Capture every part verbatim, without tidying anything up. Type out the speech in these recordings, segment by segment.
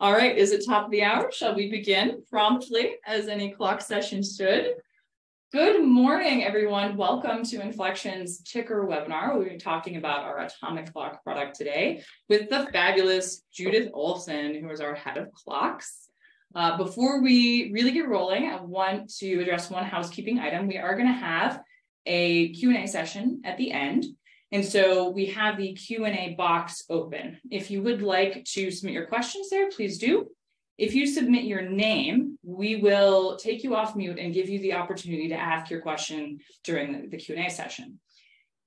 All right, is it top of the hour? Shall we begin promptly as any clock session should? Good morning, everyone. Welcome to Infleqtion's Tiqker webinar. We'll be talking about our atomic clock product today with the fabulous Judith Olson, who is our head of clocks. Uh, before we really get rolling, I want to address one housekeeping item. We are going to have a Q and A session at the end. And so we have the Q and A box open. If you would like to submit your questions there, please do. If you submit your name, we will take you off mute and give you the opportunity to ask your question during the, the Q and A session.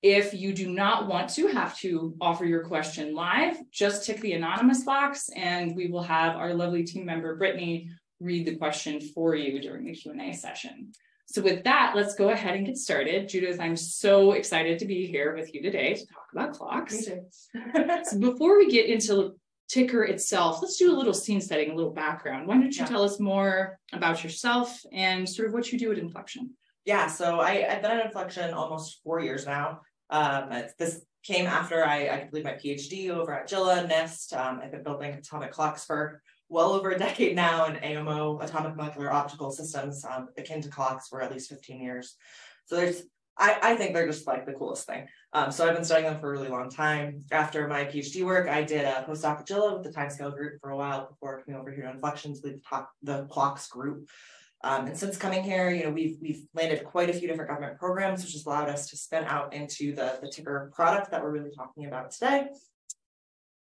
If you do not want to have to offer your question live, just tick the anonymous box and we will have our lovely team member, Brittany, read the question for you during the Q and A session. So with that, let's go ahead and get started. Judith, I'm so excited to be here with you today to talk about clocks. So before we get into Tiqker itself, let's do a little scene setting, a little background. Why don't you yeah. tell us more about yourself and sort of what you do at Infleqtion? Yeah, so I, I've been at Infleqtion almost four years now. Um, this came after I, I completed my PhD over at JILA, NIST. Um, I've been building atomic clocks for well over a decade now, and A M O, atomic molecular optical systems, um, akin to clocks, for at least fifteen years. So there's, I, I think they're just like the coolest thing. Um, so I've been studying them for a really long time. After my PhD work, I did a postdoc at JILA with the timescale group for a while before coming over here to Infleqtion to lead the, the clocks group. Um, and since coming here, you know, we've, we've landed quite a few different government programs, which has allowed us to spin out into the, the Tiqker product that we're really talking about today.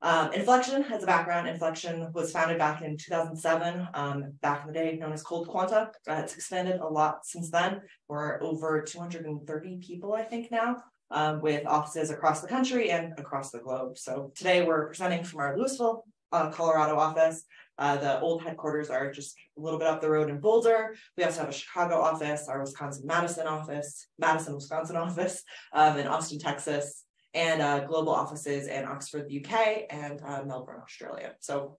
Um, Infleqtion has a background. Infleqtion was founded back in two thousand seven, um, back in the day known as Cold Quanta. Uh, it's expanded a lot since then. We're over two hundred thirty people, I think now, um, with offices across the country and across the globe. So today we're presenting from our Louisville, uh, Colorado office. Uh, the old headquarters are just a little bit up the road in Boulder. We also have a Chicago office, our Wisconsin Madison office, Madison, Wisconsin office, um, in Austin, Texas, and uh, global offices in Oxford, the U K, and uh, Melbourne, Australia. So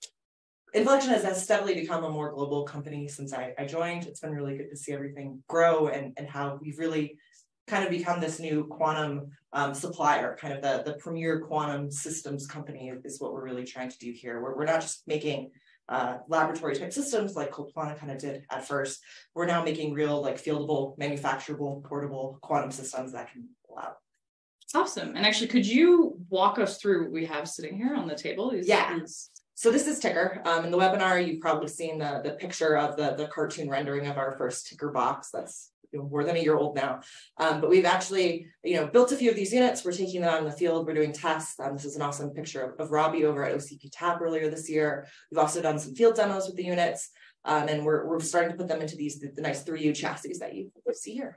Infleqtion has, has steadily become a more global company since I, I joined. It's been really good to see everything grow and, and how we've really kind of become this new quantum um, supplier, kind of the, the premier quantum systems company is what we're really trying to do here. We're, we're not just making Uh, laboratory type systems like Cold Quanta kind of did at first. We're now making real, like, fieldable, manufacturable, portable quantum systems that can allow. Awesome. And actually, could you walk us through what we have sitting here on the table? Is yeah. These... So this is Tiqker. Um, in the webinar, you've probably seen the, the picture of the, the cartoon rendering of our first Tiqker box that's more than a year old now. Um, but we've actually, you know, built a few of these units. We're taking them out in the field. We're doing tests. Um, this is an awesome picture of, of Robbie over at O C P Tap earlier this year. We've also done some field demos with the units, um, and we're, we're starting to put them into these the, the nice three U chassis that you see here.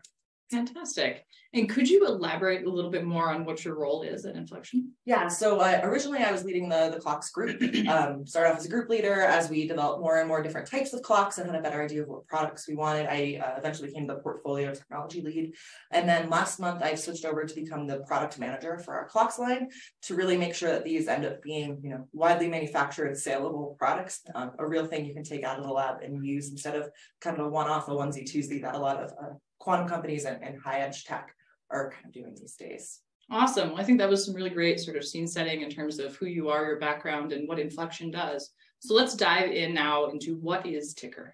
Fantastic. And could you elaborate a little bit more on what your role is at Infleqtion? Yeah, so uh, originally I was leading the, the clocks group, um, started off as a group leader. As we developed more and more different types of clocks and had a better idea of what products we wanted, I uh, eventually became the portfolio technology lead. And then last month I switched over to become the product manager for our clocks line to really make sure that these end up being, you know, widely manufactured, saleable products, um, a real thing you can take out of the lab and use instead of kind of a one-off, a onesie, twosie that a lot of uh, quantum companies and, and high-edge tech are kind of doing these days. Awesome. Well, I think that was some really great sort of scene setting in terms of who you are, your background, and what Infleqtion does. So let's dive in now into what is Tiqker.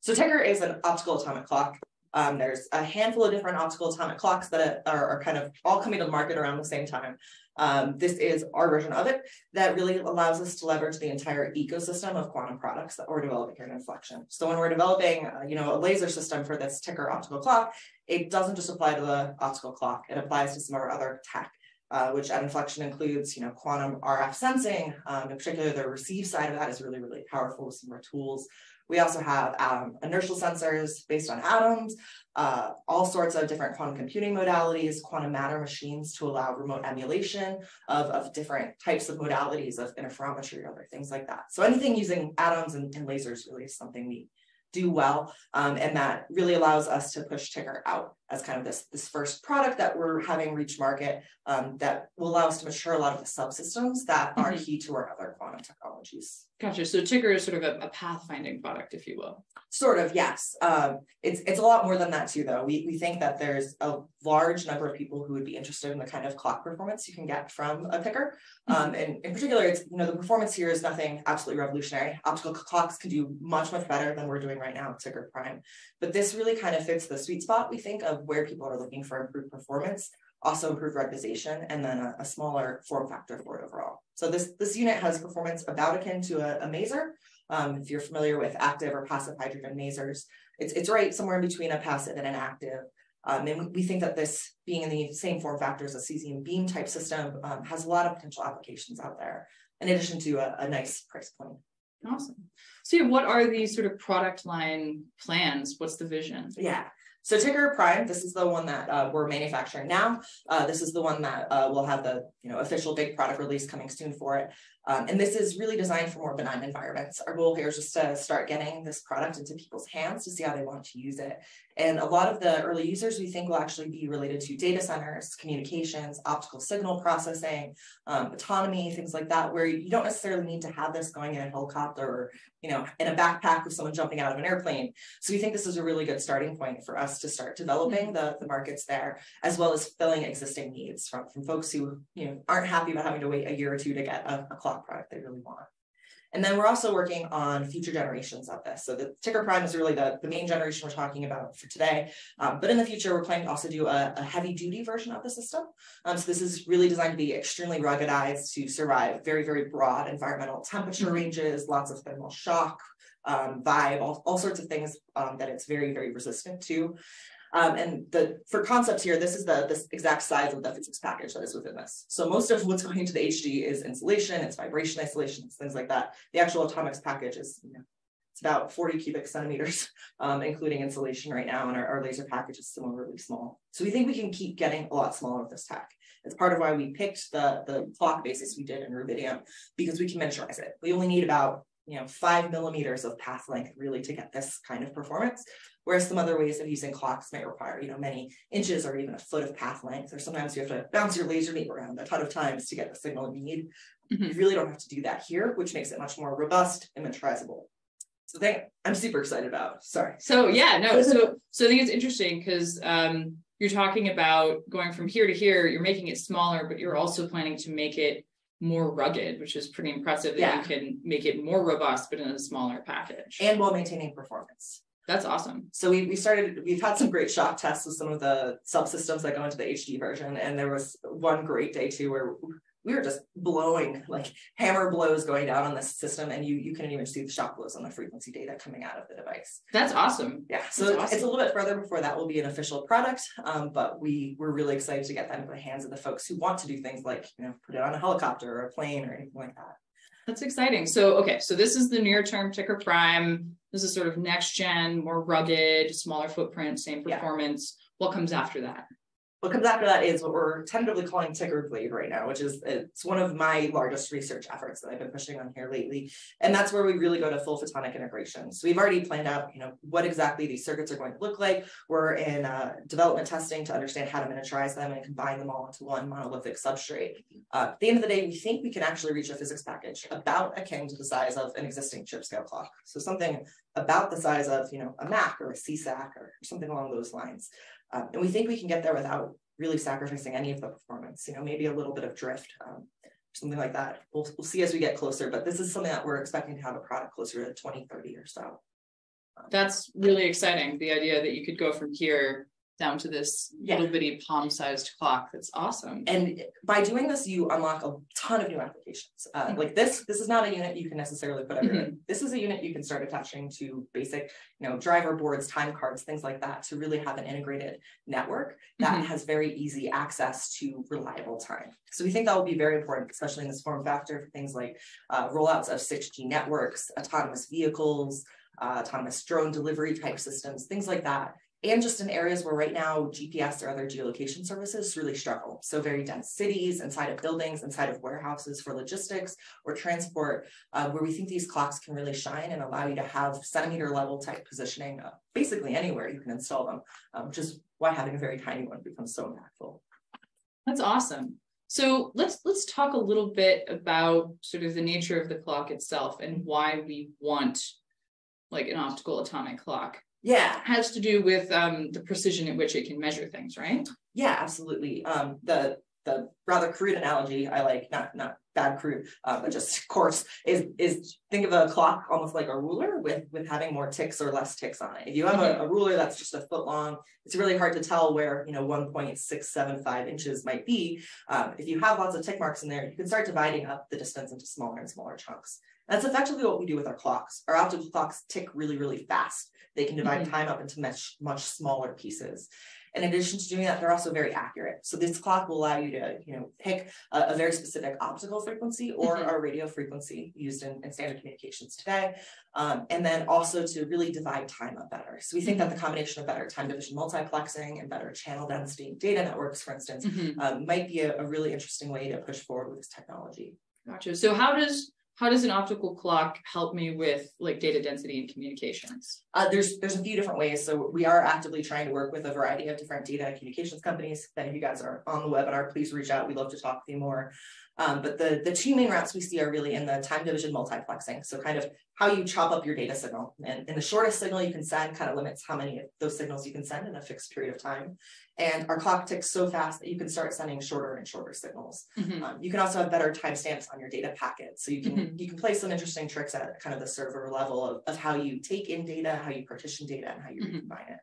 So Tiqker is an optical atomic clock. Um, there's a handful of different optical atomic clocks that are, are kind of all coming to the market around the same time. Um, this is our version of it that really allows us to leverage the entire ecosystem of quantum products that we're developing here in Infleqtion. So when we're developing, uh, you know, a laser system for this Tiqker optical clock, it doesn't just apply to the optical clock. It applies to some of our other tech, uh, which at Infleqtion includes, you know, quantum R F sensing. Um, in particular, the receive side of that is really, really powerful with some of our tools. We also have um, inertial sensors based on atoms, uh, all sorts of different quantum computing modalities, quantum matter machines to allow remote emulation of, of different types of modalities of interferometry and other things like that. So anything using atoms and, and lasers really is something we do well, um, and that really allows us to push Tiqker out as kind of this, this first product that we're having reach market um, that will allow us to mature a lot of the subsystems that mm-hmm. are key to our other quantum technologies. Gotcha. So Tiqker is sort of a, a pathfinding product, if you will. Sort of, yes. Um, it's it's a lot more than that too, though. We, we think that there's a large number of people who would be interested in the kind of clock performance you can get from a Tiqker. Mm-hmm. Um, and in particular, it's, you know, the performance here is nothing absolutely revolutionary. Optical clocks can do much, much better than we're doing right now with Tiqker Prime. But this really kind of fits the sweet spot, we think, of where people are looking for improved performance, also improved regularization, and then a, a smaller form factor for it overall. So this, this unit has performance about akin to a, a maser. Um, if you're familiar with active or passive hydrogen masers, it's, it's right somewhere in between a passive and an active. Um, and we think that this, being in the same form factor as a cesium beam type system, um, has a lot of potential applications out there, in addition to a, a nice price point. Awesome. So yeah, what are the sort of product line plans? What's the vision? Yeah. So Tiqker Prime, this is the one that uh, we're manufacturing now. Uh, this is the one that uh, will have the you know official big product release coming soon for it. Um, and this is really designed for more benign environments. Our goal here is just to start getting this product into people's hands to see how they want to use it. And a lot of the early users we think will actually be related to data centers, communications, optical signal processing, um, autonomy, things like that, where you don't necessarily need to have this going in a helicopter or you know, in a backpack with someone jumping out of an airplane. So we think this is a really good starting point for us to start developing the, the markets there, as well as filling existing needs from, from folks who you know, aren't happy about having to wait a year or two to get a, a clock product they really want. And then we're also working on future generations of this. So the Tiqker Prime is really the, the main generation we're talking about for today. Um, but in the future, we're planning to also do a, a heavy duty version of the system. Um, so this is really designed to be extremely ruggedized to survive very, very broad environmental temperature ranges, lots of thermal shock, um, vibe, all, all sorts of things um, that it's very, very resistant to. Um, and the, for concepts here, this is the this exact size of the physics package that is within this. So most of what's going into the H D is insulation, it's vibration isolation, it's things like that. The actual atomics package is, you know, it's about forty cubic centimeters, um, including insulation right now, and our, our laser package is similarly small. So we think we can keep getting a lot smaller with this tech. It's part of why we picked the, the clock basis we did in Rubidium, because we can miniaturize it. We only need about you know, five millimeters of path length really to get this kind of performance. Whereas some other ways of using clocks might require, you know, many inches or even a foot of path length, or sometimes you have to bounce your laser beam around a ton of times to get the signal you need. Mm-hmm. You really don't have to do that here, which makes it much more robust and miniaturizable. So thing I'm super excited about. Sorry. So yeah, no, so so I think it's interesting because um, you're talking about going from here to here, you're making it smaller, but you're also planning to make it more rugged, which is pretty impressive that yeah. you can make it more robust, but in a smaller package. And while maintaining performance. That's awesome. So we, we started, we've had some great shock tests with some of the subsystems that go into the H D version. And there was one great day too, where we were just blowing, like hammer blows going down on this system. And you, you couldn't even see the shock blows on the frequency data coming out of the device. That's awesome. Yeah. So it's, awesome. It's a little bit further before that will be an official product. Um, but we were really excited to get that into the hands of the folks who want to do things like, you know, put it on a helicopter or a plane or anything like that. That's exciting. So, okay. So this is the near term Tiqker Prime. This is sort of next gen, more rugged, smaller footprint, same performance. Yeah. What comes after that? What comes after that is what we're tentatively calling Tiqker Blade right now, which is it's one of my largest research efforts that I've been pushing on here lately. And that's where we really go to full photonic integration. So we've already planned out, you know, what exactly these circuits are going to look like. We're in uh, development testing to understand how to miniaturize them and combine them all into one monolithic substrate. Uh, at the end of the day, we think we can actually reach a physics package about akin to the size of an existing chip scale clock. So something about the size of, you know, a Mac or a C SAC or something along those lines. Um, and we think we can get there without really sacrificing any of the performance, you know, maybe a little bit of drift, um, something like that. We'll, we'll see as we get closer, but this is something that we're expecting to have a product closer to twenty thirty or so. Um, That's really exciting. The idea that you could go from here down to this yeah. little bitty palm-sized clock. That's awesome. And by doing this, you unlock a ton of new applications. Uh, mm-hmm. Like this, this is not a unit you can necessarily put everywhere. Mm-hmm. This is a unit you can start attaching to basic, you know, driver boards, time cards, things like that, to really have an integrated network that mm-hmm. has very easy access to reliable time. So we think that will be very important, especially in this form factor, for things like uh, rollouts of six G networks, autonomous vehicles, uh, autonomous drone delivery type systems, things like that. and just in areas where right now G P S or other geolocation services really struggle. So very dense cities, inside of buildings, inside of warehouses for logistics or transport, uh, where we think these clocks can really shine and allow you to have centimeter level type positioning, uh, basically anywhere you can install them, um, which is why having a very tiny one becomes so impactful. That's awesome. So let's let's talk a little bit about sort of the nature of the clock itself and why we want like an optical atomic clock. Yeah. It has to do with um, the precision at which it can measure things, right? Yeah, absolutely. Um, the the rather crude analogy I like, not not bad crude, uh, but just coarse, is is think of a clock almost like a ruler with with having more ticks or less ticks on it. If you have mm-hmm. a, a ruler that's just a foot long, it's really hard to tell where, you know, one point six seven five inches might be. Um, if you have lots of tick marks in there, you can start dividing up the distance into smaller and smaller chunks. That's effectively what we do with our clocks. Our optical clocks tick really, really fast. They can divide mm-hmm. time up into much, much smaller pieces. In addition to doing that, they're also very accurate. So this clock will allow you to, you know, pick a, a very specific optical frequency or mm-hmm. a radio frequency used in, in standard communications today. Um, and then also to really divide time up better. So we think mm-hmm. that the combination of better time division multiplexing and better channel density data networks, for instance, mm-hmm. uh, might be a, a really interesting way to push forward with this technology. Gotcha. So how does How does an optical clock help me with like data density and communications? Uh, there's there's a few different ways. So we are actively trying to work with a variety of different data and communications companies. That if you guys are on the webinar, please reach out. We'd love to talk to you more. Um, but the, the two main routes we see are really in the time division multiplexing. So kind of how you chop up your data signal. And, and the shortest signal you can send kind of limits how many of those signals you can send in a fixed period of time. And our clock ticks so fast that you can start sending shorter and shorter signals. Mm-hmm. Um, you can also have better timestamps on your data packet. So you can mm-hmm. you can play some interesting tricks at kind of the server level of, of how you take in data, how you partition data, and how you mm-hmm. recombine it.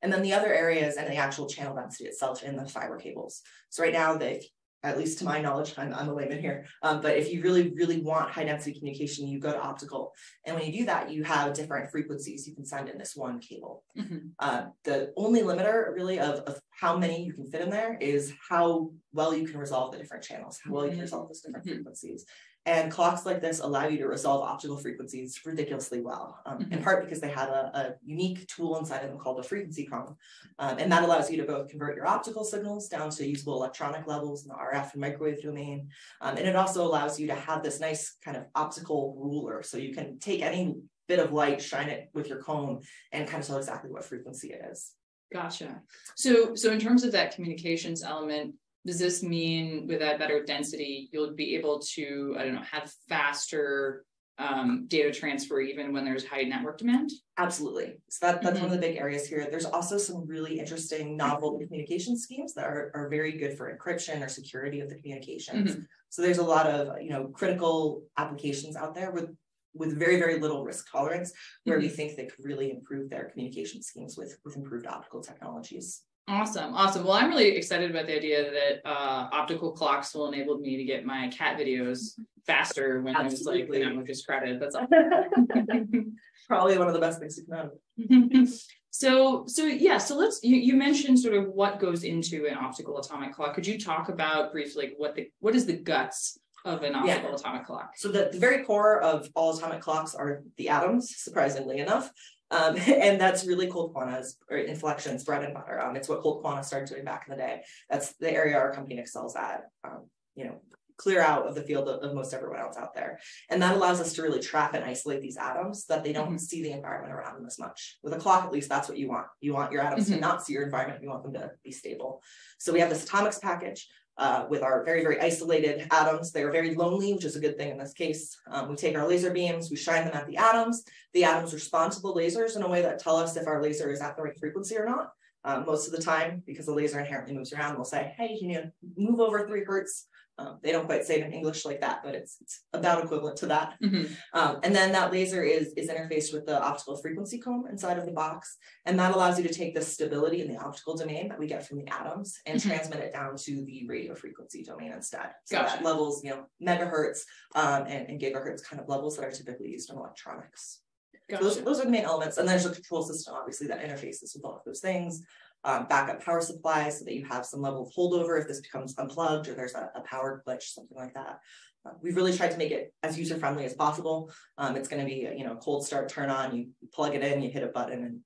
And then the other areas and the actual channel density itself in the fiber cables. So right now, the at least to my knowledge, I'm, I'm a layman here, um, but if you really, really want high density communication, you go to optical. And when you do that, you have different frequencies you can send in this one cable. Mm-hmm. Uh, the only limiter really of, of how many you can fit in there is how well you can resolve the different channels, how well you can resolve those different mm-hmm. frequencies. And clocks like this allow you to resolve optical frequencies ridiculously well, um, mm-hmm. in part because they have a, a unique tool inside of them called the frequency column. Um, and that allows you to both convert your optical signals down to usable electronic levels in the R F and microwave domain. Um, and it also allows you to have this nice kind of optical ruler. So you can take any bit of light, shine it with your cone, and kind of tell exactly what frequency it is. Gotcha. So, so in terms of that communications element, does this mean with that better density, you'll be able to, I don't know, have faster um, data transfer even when there's high network demand? Absolutely. So that, that's mm-hmm. one of the big areas here. There's also some really interesting novel communication schemes that are, are very good for encryption or security of the communications. Mm-hmm. So there's a lot of, you know, critical applications out there with with very, very little risk tolerance where mm-hmm. we think they could really improve their communication schemes with, with improved optical technologies. Awesome. Awesome. Well, I'm really excited about the idea that uh, optical clocks will enable me to get my cat videos faster when Absolutely. I was like, the network is crowded. That's awesome. Probably one of the best things you can have. So, so yeah, so let's, you, you mentioned sort of what goes into an optical atomic clock. Could you talk about briefly what the, what is the guts of an optical yeah. atomic clock? So the, the very core of all atomic clocks are the atoms, surprisingly enough. Um, and that's really Cold Quanta's or Infleqtion's bread and butter. Um, it's what Cold Quanta started doing back in the day. That's the area our company excels at, um, you know, clear out of the field of, of most everyone else out there. And that allows us to really trap and isolate these atoms so that they don't mm-hmm. see the environment around them as much. With a clock, at least that's what you want. You want your atoms mm-hmm. to not see your environment. You want them to be stable. So we have this atomics package. Uh, with our very, very isolated atoms. They are very lonely, which is a good thing in this case. Um, we take our laser beams, we shine them at the atoms. The atoms respond to the lasers in a way that tell us if our laser is at the right frequency or not. Um, most of the time, because the laser inherently moves around, we'll say, hey, you know, move over three hertz. Um, they don't quite say it in English like that, but it's, it's about equivalent to that. Mm-hmm. Um, and then that laser is, is interfaced with the optical frequency comb inside of the box. And that allows you to take the stability in the optical domain that we get from the atoms and mm-hmm. transmit it down to the radio frequency domain instead. So gotcha. That levels, you know, megahertz um, and, and gigahertz kind of levels that are typically used in electronics. Gotcha. So those, those are the main elements. And there's a control system, obviously, that interfaces with all of those things. Um, backup power supply so that you have some level of holdover if this becomes unplugged or there's a, a power glitch, something like that. Uh, we've really tried to make it as user-friendly as possible. Um, it's going to be, you know, cold start, turn on, you plug it in, you hit a button, and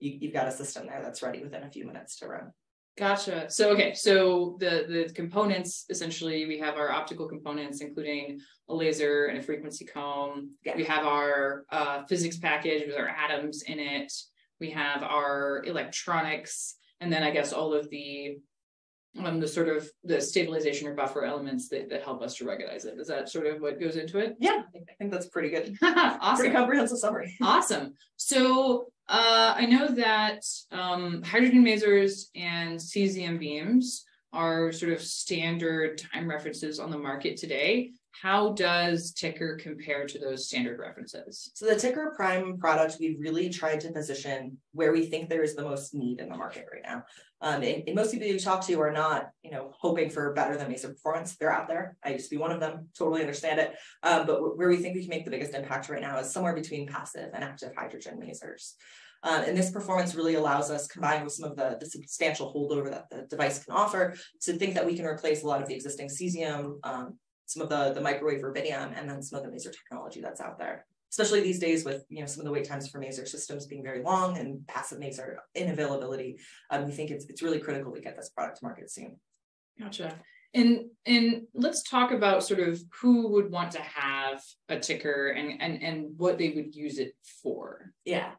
you, you've got a system there that's ready within a few minutes to run. Gotcha. So, okay. So the, the components, essentially, we have our optical components, including a laser and a frequency comb. Yeah. We have our uh, physics package with our atoms in it. We have our electronics, and then I guess all of the, um, the sort of the stabilization or buffer elements that, that help us to recognize it. Is that sort of what goes into it? Yeah, I think, I think that's pretty good. Awesome. Pretty comprehensive summary. Awesome. So uh, I know that um, hydrogen masers and cesium beams are sort of standard time references on the market today. How does Tiqker compare to those standard references? So the Tiqker Prime product, we really tried to position where we think there is the most need in the market right now. Um, and, and most people you talk to are not, you know, hoping for better than Mason performance. They're out there. I used to be one of them, totally understand it. Um, but where we think we can make the biggest impact right now is somewhere between passive and active hydrogen masers. Um, and this performance really allows us, combined with some of the, the substantial holdover that the device can offer, to think that we can replace a lot of the existing cesium, um, some of the, the microwave rubidium, and then some of the maser technology that's out there, especially these days with, you know, some of the wait times for maser systems being very long and passive maser in availability. Um, we think it's, it's really critical we get this product to market soon. Gotcha. And, and let's talk about sort of who would want to have a Tiqker and, and, and what they would use it for. Yeah.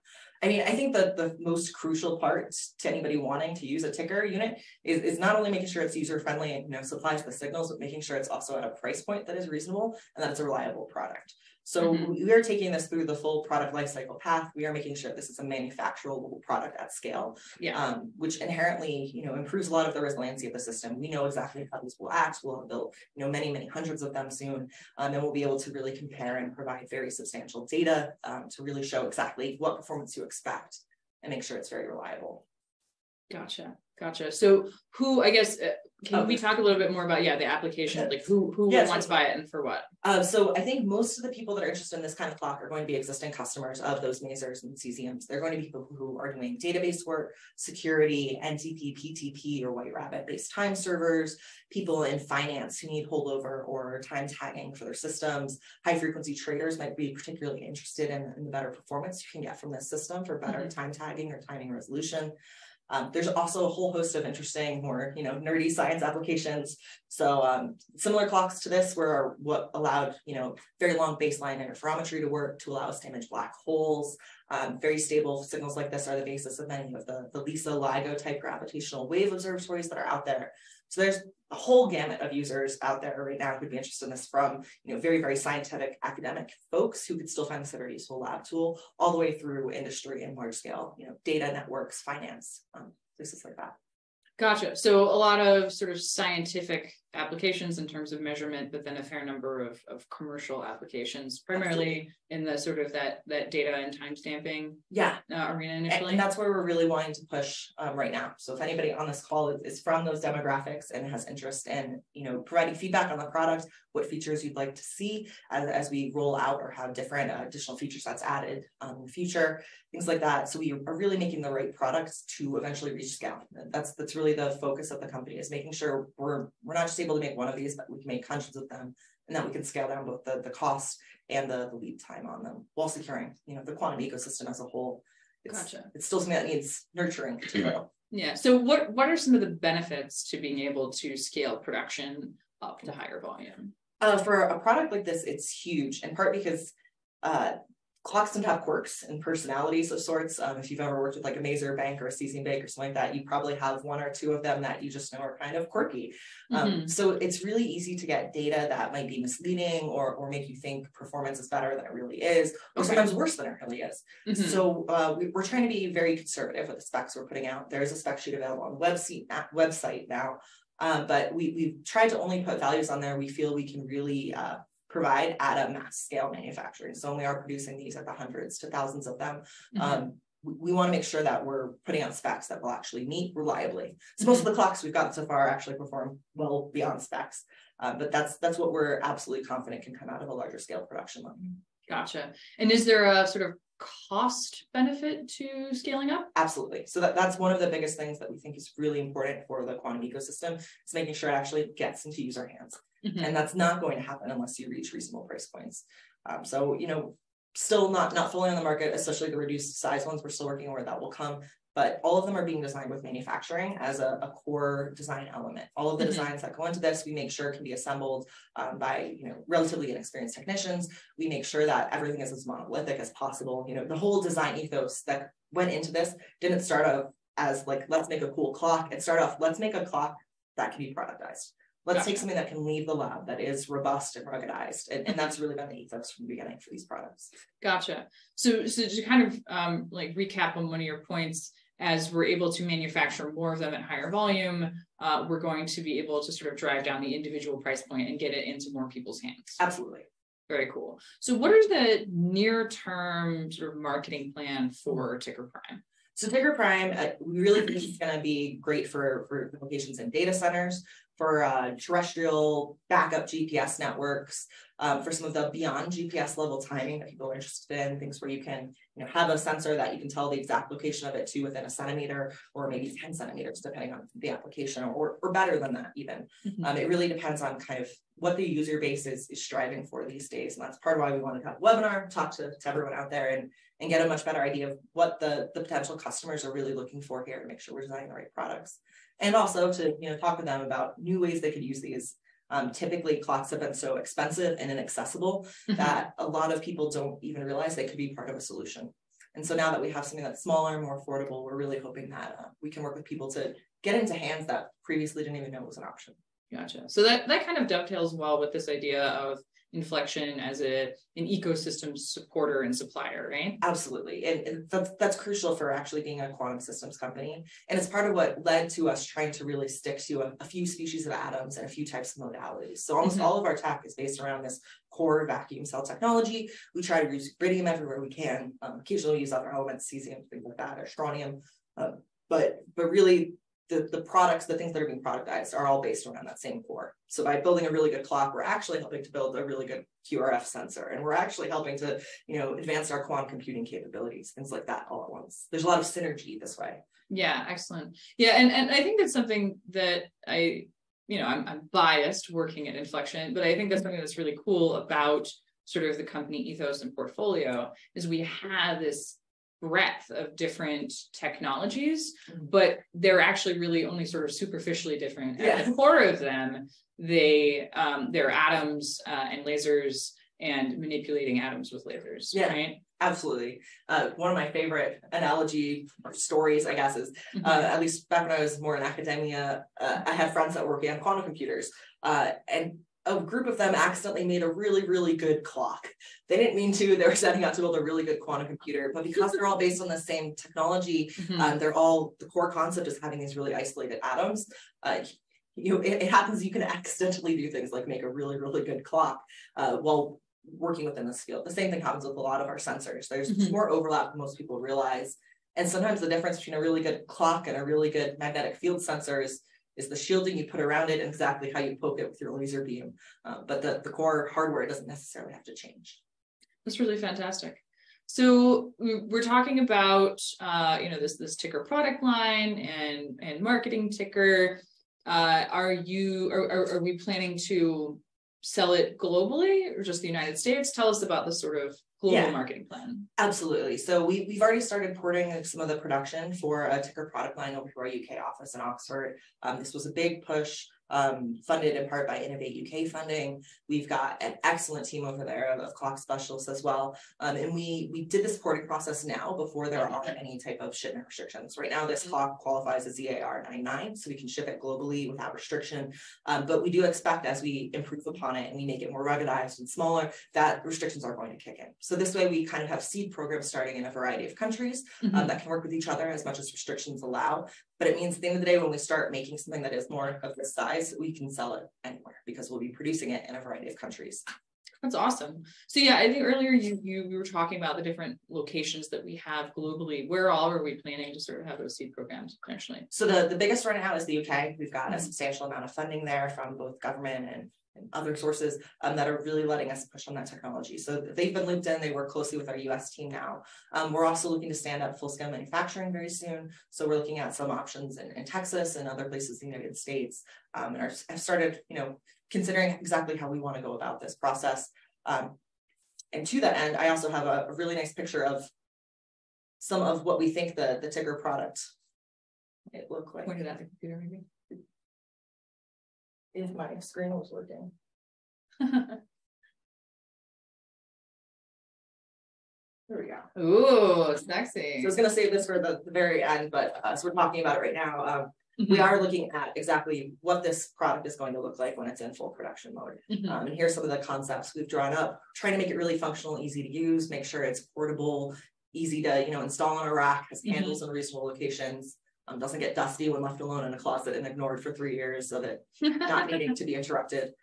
I mean, I think that the most crucial part to anybody wanting to use a Tiqker unit is, is not only making sure it's user-friendly and, you know, supplies the signals, but making sure it's also at a price point that is reasonable and that it's a reliable product. So mm-hmm. we are taking this through the full product lifecycle path. We are making sure this is a manufacturable product at scale, yeah. um, which inherently, you know, improves a lot of the resiliency of the system. We know exactly how these will act. We'll have built, you know, many, many hundreds of them soon, um, and we'll be able to really compare and provide very substantial data um, to really show exactly what performance you expect and make sure it's very reliable. Gotcha. Gotcha. So who, I guess, uh, can um, we talk a little bit more about, yeah, the application, like who, who yeah, wants so, to buy it and for what? Uh, so I think most of the people that are interested in this kind of clock are going to be existing customers of those masers and cesiums. They're going to be people who are doing database work, security, N T P, P T P, or White Rabbit based time servers, people in finance who need holdover or time tagging for their systems. High frequency traders might be particularly interested in, in the better performance you can get from this system for better mm-hmm. time tagging or timing resolution. Um, there's also a whole host of interesting, more, you know, nerdy science applications. So um, similar clocks to this were what allowed, you know, very long baseline interferometry to work to allow us to image black holes. Um, very stable signals like this are the basis of many of the, the LISA, LIGO type gravitational wave observatories that are out there. So there's a whole gamut of users out there right now who'd be interested in this, from, you know, very, very scientific academic folks who could still find this a very useful lab tool, all the way through industry and large scale, you know, data networks, finance, um, places like that. Gotcha. So a lot of sort of scientific applications in terms of measurement, but then a fair number of, of commercial applications, primarily Absolutely. in the sort of that that data and time stamping yeah. uh, arena initially. And, and that's where we're really wanting to push um, right now. So if anybody on this call is, is from those demographics and has interest in, you know, providing feedback on the product, what features you'd like to see as, as we roll out, or how different uh, additional feature sets added um, in the future, things like that. So we are really making the right products to eventually reach scale. That's that's really the focus of the company, is making sure we're we're not just able to make one of these, but we can make hundreds of them, and that we can scale down both the, the cost and the, the lead time on them, while securing, you know, the quantum ecosystem as a whole. It's, gotcha. It's still something that needs nurturing to grow. Yeah. So what what are some of the benefits to being able to scale production up to higher volume? Uh, for a product like this, it's huge, in part because uh, clocks tend to have quirks and personalities of sorts. Um, if you've ever worked with like a maser bank or a cesium bank or something like that, you probably have one or two of them that you just know are kind of quirky. Um, mm-hmm. So it's really easy to get data that might be misleading or, or make you think performance is better than it really is, or okay. sometimes worse than it really is. Mm-hmm. So uh, we, we're trying to be very conservative with the specs we're putting out. There is a spec sheet available on the website, website now, uh, but we, we've tried to only put values on there we feel we can really uh, provide at a mass scale manufacturing. So when we are producing these at the hundreds to thousands of them, mm-hmm. um, we, we want to make sure that we're putting out specs that will actually meet reliably. So most of the clocks we've gotten so far actually perform well beyond specs, uh, but that's that's what we're absolutely confident can come out of a larger scale production line. Gotcha. And is there a sort of cost benefit to scaling up? Absolutely. So that, that's one of the biggest things that we think is really important for the quantum ecosystem, is making sure it actually gets into user hands. Mm-hmm. And that's not going to happen unless you reach reasonable price points. Um, so, you know, still not, not fully on the market, especially the reduced size ones. We're still working on where that will come, but all of them are being designed with manufacturing as a, a core design element. All of the mm-hmm. designs that go into this, we make sure can be assembled um, by, you know, relatively inexperienced technicians. We make sure that everything is as monolithic as possible. You know, the whole design ethos that went into this didn't start off as like, let's make a cool clock. It started off, let's make a clock that can be productized. Let's gotcha. Take something that can leave the lab that is robust and ruggedized. And, and that's really been the ethos from the beginning for these products. Gotcha. So, so to kind of um, like recap on one of your points, as we're able to manufacture more of them at higher volume, uh, we're going to be able to sort of drive down the individual price point and get it into more people's hands. Absolutely. Very cool. So what are the near-term sort of marketing plan for Tiqker Prime? So Tiqker Prime, uh, we really think it's going to be great for, for locations in data centers, for uh, terrestrial backup G P S networks, um, for some of the beyond G P S level timing that people are interested in, things where you can you know, have a sensor that you can tell the exact location of it to within a centimeter or maybe ten centimeters, depending on the application, or, or better than that even. Mm-hmm. um, it really depends on kind of what the user base is, is striving for these days. And that's part of why we wanted to have a webinar, talk to, to everyone out there and and get a much better idea of what the, the potential customers are really looking for here to make sure we're designing the right products. And also to you know talk with them about new ways they could use these. Um, typically clocks have been so expensive and inaccessible mm-hmm. that a lot of people don't even realize they could be part of a solution. And so now that we have something that's smaller, more affordable, we're really hoping that uh, we can work with people to get into hands that previously didn't even know was an option. Gotcha. So that, that kind of dovetails well with this idea of Infleqtion as a an ecosystem supporter and supplier, right? Absolutely. And, and that's, that's crucial for actually being a quantum systems company. And it's part of what led to us trying to really stick to a, a few species of atoms and a few types of modalities. So almost mm-hmm. all of our tech is based around this core vacuum cell technology. We try to use Rubidium everywhere we can. Um, occasionally we use other elements, cesium, things like that, or strontium. Uh, but, but really, The, the products, the things that are being productized are all based around that same core. So by building a really good clock, we're actually helping to build a really good Q R F sensor. And we're actually helping to, you know, advance our quantum computing capabilities, things like that all at once. There's a lot of synergy this way. Yeah, excellent. Yeah, and, and I think that's something that I, you know, I'm, I'm biased working at Infleqtion, but I think that's something that's really cool about sort of the company ethos and portfolio is we have this breadth of different technologies, but they're actually really only sort of superficially different. Yes. At the core of them, they um, they're atoms uh, and lasers and manipulating atoms with lasers. Yeah, right? Absolutely. Uh, one of my favorite analogy or stories, I guess, is uh, mm-hmm. at least back when I was more in academia, uh, I had friends that were working on quantum computers, uh, and a group of them accidentally made a really, really good clock. They didn't mean to. They were setting out to build a really good quantum computer, but because they're all based on the same technology, mm-hmm. um, they're all, the core concept is having these really isolated atoms. Uh, you know, it, it happens, you can accidentally do things like make a really, really good clock uh, while working within this field. The same thing happens with a lot of our sensors. There's mm-hmm. more overlap than most people realize. And sometimes the difference between a really good clock and a really good magnetic field sensor is is the shielding you put around it, exactly how you poke it with your laser beam. Uh, but the, the core hardware doesn't necessarily have to change. That's really fantastic. So we're talking about, uh, you know, this, this Tiqker product line and, and marketing Tiqker. Uh, are you, are, are, are we planning to sell it globally or just the United States? Tell us about the sort of global yeah, marketing plan. Absolutely. So we, we've already started porting some of the production for a Tiqker product line over to our U K office in Oxford. Um, this was a big push um, funded in part by Innovate U K funding. We've got an excellent team over there of, of clock specialists as well. Um, and we, we did this porting process now before there are any type of shipment restrictions. Right now, this mm-hmm. clock qualifies as E A R ninety-nine, so we can ship it globally without restriction. Um, but we do expect as we improve upon it and we make it more ruggedized and smaller, that restrictions are going to kick in. So this way we kind of have seed programs starting in a variety of countries mm-hmm. um, that can work with each other as much as restrictions allow. But it means at the end of the day, when we start making something that is more of this size, we can sell it anywhere because we'll be producing it in a variety of countries. That's awesome. So yeah, I think earlier you, you we were talking about the different locations that we have globally. Where all are we planning to sort of have those seed programs potentially? So the, the biggest right now is the U K. We've got mm-hmm. a substantial amount of funding there from both government and other sources um, that are really letting us push on that technology. So they've been looped in, they work closely with our U S team now. Um, we're also looking to stand up full-scale manufacturing very soon. So we're looking at some options in, in Texas and other places in the United States. Um, and I've started, you know, considering exactly how we want to go about this process. Um, And to that end, I also have a really nice picture of some of what we think the, the Tiqker product it looked like. Pointed at the computer, maybe? If my screen was working. There we go. Ooh, sexy. So I was going to save this for the, the very end, but uh, so we're talking about it right now. Um, mm-hmm. We are looking at exactly what this product is going to look like when it's in full production mode. Mm-hmm. Um, and here's some of the concepts we've drawn up, trying to make it really functional, easy to use, make sure it's portable, easy to you know install on a rack, has mm-hmm. handles in reasonable locations, um, doesn't get dusty when left alone in a closet and ignored for three years so that not needing to be interrupted,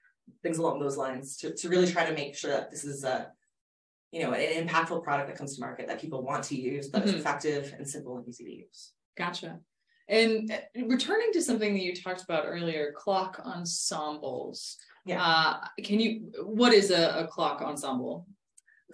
things along those lines to, to really try to make sure that this is a, you know, an impactful product that comes to market that people want to use, that mm-hmm. is effective and simple and easy to use. Gotcha. And returning to something that you talked about earlier, clock ensembles. Yeah. Uh, can you, what is a, a clock ensemble?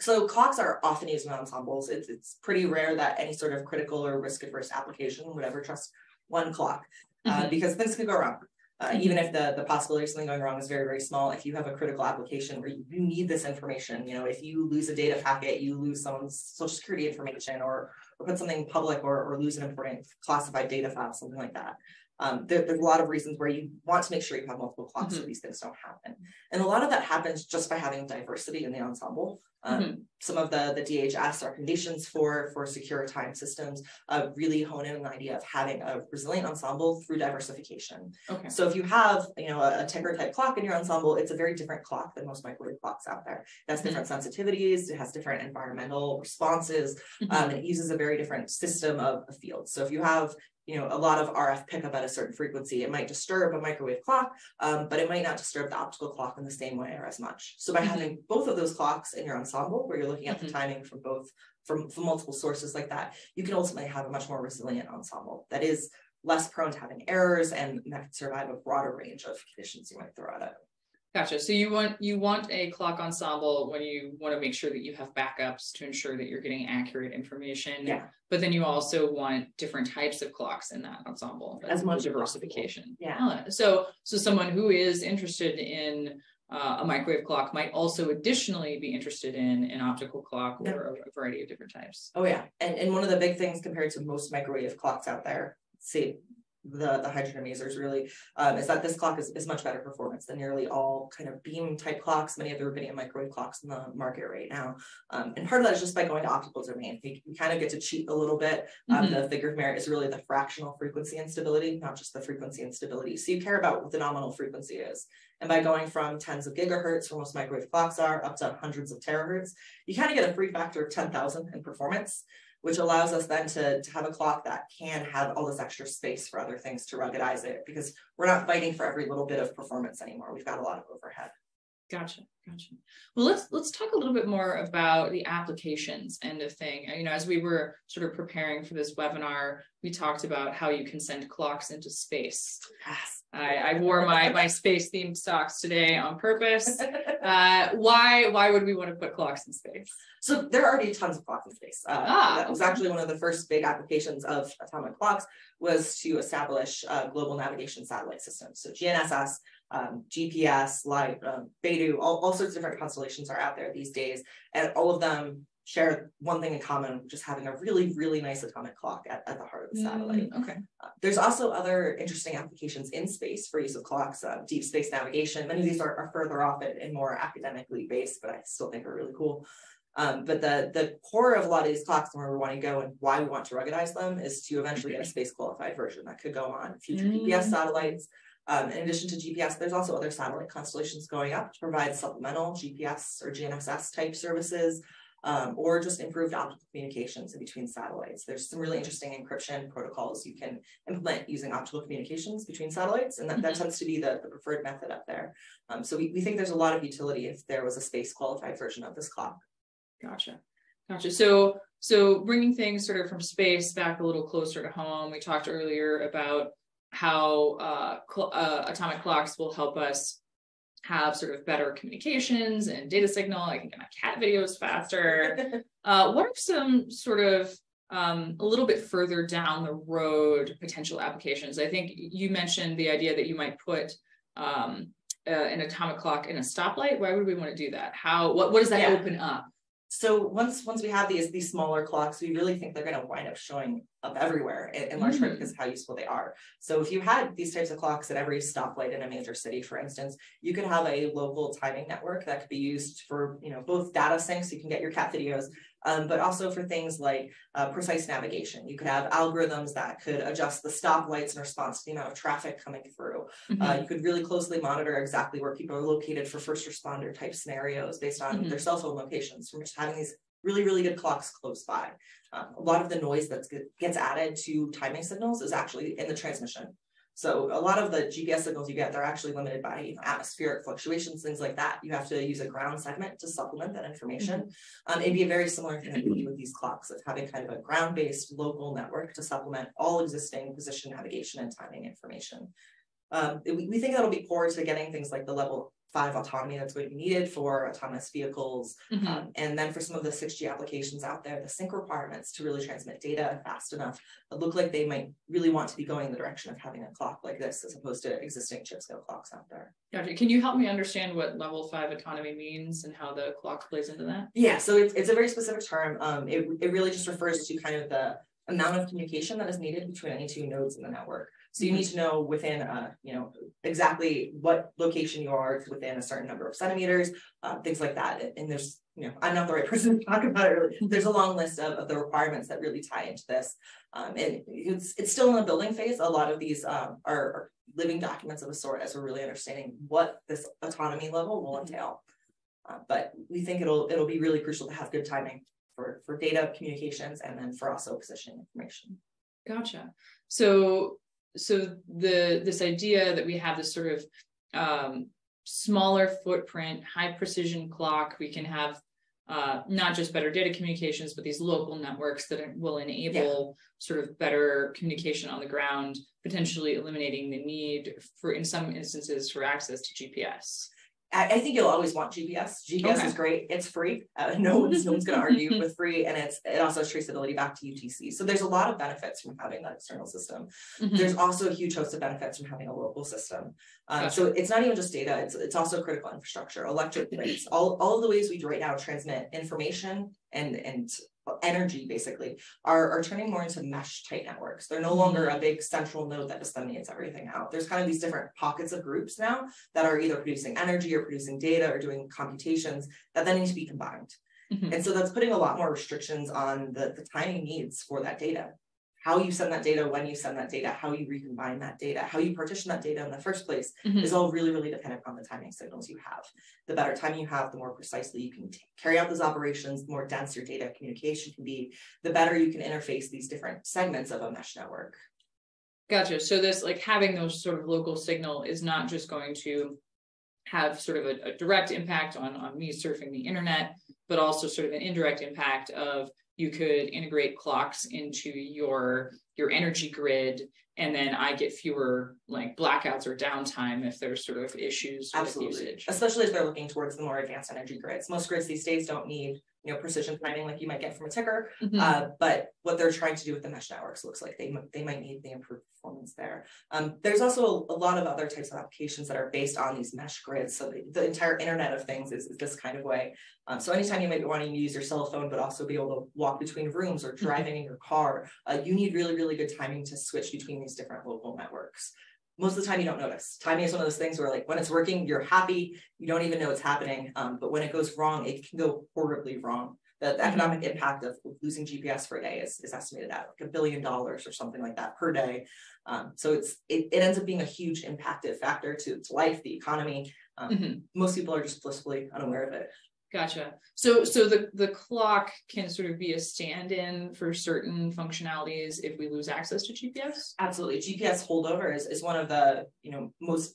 So clocks are often used in ensembles. It's, it's pretty rare that any sort of critical or risk-averse application would ever trust one clock mm-hmm. uh, because things could go wrong. Uh, mm-hmm. Even if the, the possibility of something going wrong is very, very small, if you have a critical application where you, you need this information, you know, if you lose a data packet, you lose someone's social security information or, or put something public or, or lose an important classified data file, something like that. Um, there, there's a lot of reasons where you want to make sure you have multiple clocks mm-hmm. so these things don't happen. And a lot of that happens just by having diversity in the ensemble. Um, mm-hmm. Some of the, the D H S recommendations for, for secure time systems uh, really hone in on the idea of having a resilient ensemble through diversification. Okay. So if you have you know, a, a Tiqker type clock in your ensemble, it's a very different clock than most microwave clocks out there. It has mm-hmm. different sensitivities, it has different environmental responses, mm-hmm. um, and it uses a very different system of, of fields. So if you have you know, a lot of R F pickup at a certain frequency, it might disturb a microwave clock, um, but it might not disturb the optical clock in the same way or as much. So by mm-hmm. having both of those clocks in your ensemble, where you're looking at mm-hmm. the timing from both, from, from multiple sources like that, you can ultimately have a much more resilient ensemble that is less prone to having errors and that can survive a broader range of conditions you might throw at it. Gotcha. So you want you want a clock ensemble when you want to make sure that you have backups to ensure that you're getting accurate information. Yeah. But then you also want different types of clocks in that ensemble. As much diversification. Yeah. So so someone who is interested in uh, a microwave clock might also additionally be interested in an optical clock or yeah. a variety of different types. Oh yeah. And and one of the big things compared to most microwave clocks out there, see. the the hydrogen amazers really um, is that this clock is, is much better performance than nearly all kind of beam type clocks, many of the rubidium microwave clocks in the market right now. Um, and part of that is just by going to optical domain. We, we kind of get to cheat a little bit. Um, mm-hmm. The figure of merit is really the fractional frequency instability, not just the frequency instability. So you care about what the nominal frequency is. And by going from tens of gigahertz, where most microwave clocks are, up to hundreds of terahertz, you kind of get a free factor of ten thousand in performance, which allows us then to, to have a clock that can have all this extra space for other things to ruggedize it, because we're not fighting for every little bit of performance anymore. We've got a lot of overhead. Gotcha, gotcha. Well, let's let's talk a little bit more about the applications end of thing. You know, as we were sort of preparing for this webinar, we talked about how you can send clocks into space. Yes. I, I wore my my space themed socks today on purpose. Uh, why why would we want to put clocks in space? So there are already tons of clocks in space. Uh, ah, that was okay. actually one of the first big applications of atomic clocks was to establish uh, global navigation satellite systems. So G N S S. Um, G P S, like um, Beidou, all, all sorts of different constellations are out there these days, and all of them share one thing in common, which is having a really, really nice atomic clock at, at the heart of the satellite. Mm, okay. Uh, there's also other interesting applications in space for use of clocks, uh, deep space navigation. Many of these are, are further off and, and more academically based, but I still think are really cool. Um, but the, the core of a lot of these clocks and where we want to go and why we want to ruggedize them is to eventually get a space qualified version that could go on future mm. G P S satellites. Um, in addition to G P S, there's also other satellite constellations going up to provide supplemental G P S or G N S S type services, um, or just improved optical communications in between satellites. There's some really interesting encryption protocols you can implement using optical communications between satellites, and that, mm-hmm. that tends to be the, the preferred method up there. Um, so we, we think there's a lot of utility if there was a space qualified version of this clock. Gotcha. Gotcha. So, so bringing things sort of from space back a little closer to home, we talked earlier about how uh, cl uh, atomic clocks will help us have sort of better communications and data signal. I can get my cat videos faster. uh, what are some sort of um, a little bit further down the road potential applications? I think you mentioned the idea that you might put um, uh, an atomic clock in a stoplight. Why would we want to do that? How? What, what does that yeah. open up? So once once we have these these smaller clocks, we really think they're going to wind up showing up everywhere, in, in large part because of how useful they are. So if you had these types of clocks at every stoplight in a major city, for instance, you could have a local timing network that could be used for, you know, both data syncs, so you can get your cat videos, um, but also for things like uh, precise navigation. You could have algorithms that could adjust the stoplights in response to the amount of traffic coming through. Mm-hmm. Uh, you could really closely monitor exactly where people are located for first responder type scenarios based on mm-hmm. their cell phone locations from just having these really, really good clocks close by. Um, a lot of the noise that gets added to timing signals is actually in the transmission. So a lot of the G P S signals you get, they're actually limited by, you know, atmospheric fluctuations, things like that. You have to use a ground segment to supplement that information. Mm-hmm. um, it'd be a very similar thing that we do with these clocks, of having kind of a ground-based local network to supplement all existing position, navigation, and timing information. Um, we, we think that'll be core to getting things like the level five autonomy that's going to be needed for autonomous vehicles. Mm-hmm. um, and then for some of the six G applications out there, the sync requirements to really transmit data fast enough look like they might really want to be going in the direction of having a clock like this as opposed to existing chip scale clocks out there. Gotcha. Can you help me understand what level five autonomy means and how the clock plays into that? Yeah, so it's, it's a very specific term. Um, it, it really just refers to kind of the amount of communication that is needed between any two nodes in the network. So you need to know within, uh, you know, exactly what location you are within a certain number of centimeters, uh, things like that. And there's, you know, I'm not the right person to talk about it. Really. There's a long list of, of the requirements that really tie into this. Um, and it's, it's still in the building phase. A lot of these um, are, are living documents of a sort as we're really understanding what this autonomy level will entail. Uh, but we think it'll, it'll be really crucial to have good timing for, for data communications and then for also positioning information. Gotcha. So So the this idea that we have this sort of um, smaller footprint, high precision clock, we can have uh, not just better data communications, but these local networks that are, will enable yeah. sort of better communication on the ground, potentially eliminating the need for, in some instances, for access to G P S. I think you'll always want G P S. G P S okay. is great. It's free. Uh, no one's, no one's going to argue with free. And it's it also has traceability back to U T C. So there's a lot of benefits from having that external system. Mm-hmm. There's also a huge host of benefits from having a local system. Um, gotcha. So it's not even just data. It's, it's also critical infrastructure, electric grids, all, all of the ways we right now transmit information and, and energy basically are, are turning more into mesh type networks. They're no longer a big central node that disseminates everything out. There's kind of these different pockets of groups now that are either producing energy or producing data or doing computations that then need to be combined. Mm-hmm. And so that's putting a lot more restrictions on the, the timing needs for that data. How you send that data, when you send that data, how you recombine that data, how you partition that data in the first place mm-hmm. is all really, really dependent on the timing signals you have. The better time you have, the more precisely you can carry out those operations, the more dense your data communication can be, the better you can interface these different segments of a mesh network. Gotcha. So this, like having those sort of local signal is not just going to have sort of a, a direct impact on, on me surfing the internet, but also sort of an indirect impact of you could integrate clocks into your, your energy grid, and then I get fewer like blackouts or downtime if there's sort of issues Absolutely. With usage. Especially as they're looking towards the more advanced energy grids. Most grids these days don't need, you know, precision timing like you might get from a Tiqker, mm-hmm. uh, but what they're trying to do with the mesh networks looks like they, they might need the improved performance there. Um, there's also a, a lot of other types of applications that are based on these mesh grids. So the, the entire internet of things is, is this kind of way. Um, so anytime you might be wanting to use your cell phone, but also be able to walk between rooms or driving mm-hmm. in your car, uh, you need really, really good timing to switch between these different local networks. Most of the time you don't notice. Timing is one of those things where like when it's working, you're happy, you don't even know it's happening. Um, but when it goes wrong, it can go horribly wrong. The, the economic impact of losing G P S for a day is, is estimated at like a billion dollars or something like that per day. Um, so it's it, it ends up being a huge impactive factor to, to life, the economy. Um, mm-hmm. Most people are just blissfully unaware of it. Gotcha. So so the, the clock can sort of be a stand-in for certain functionalities if we lose access to G P S? Absolutely. G P S holdover is, is one of the, you know, most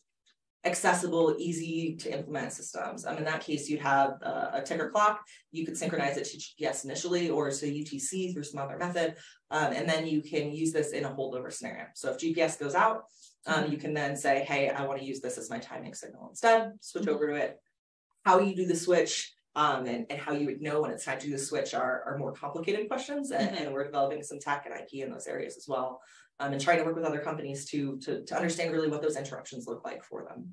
accessible, easy to implement systems. Um, in that case, you'd have uh, a Tiqker clock. You could synchronize it to G P S initially or to U T C through some other method. Um, and then you can use this in a holdover scenario. So if G P S goes out, um, mm-hmm. you can then say, hey, I want to use this as my timing signal instead, switch mm-hmm. over to it. How you do the switch, Um, and, and how you would know when it's time to do the switch are, are more complicated questions. And, and we're developing some tech and I P in those areas as well. Um, and trying to work with other companies to, to, to understand really what those interruptions look like for them.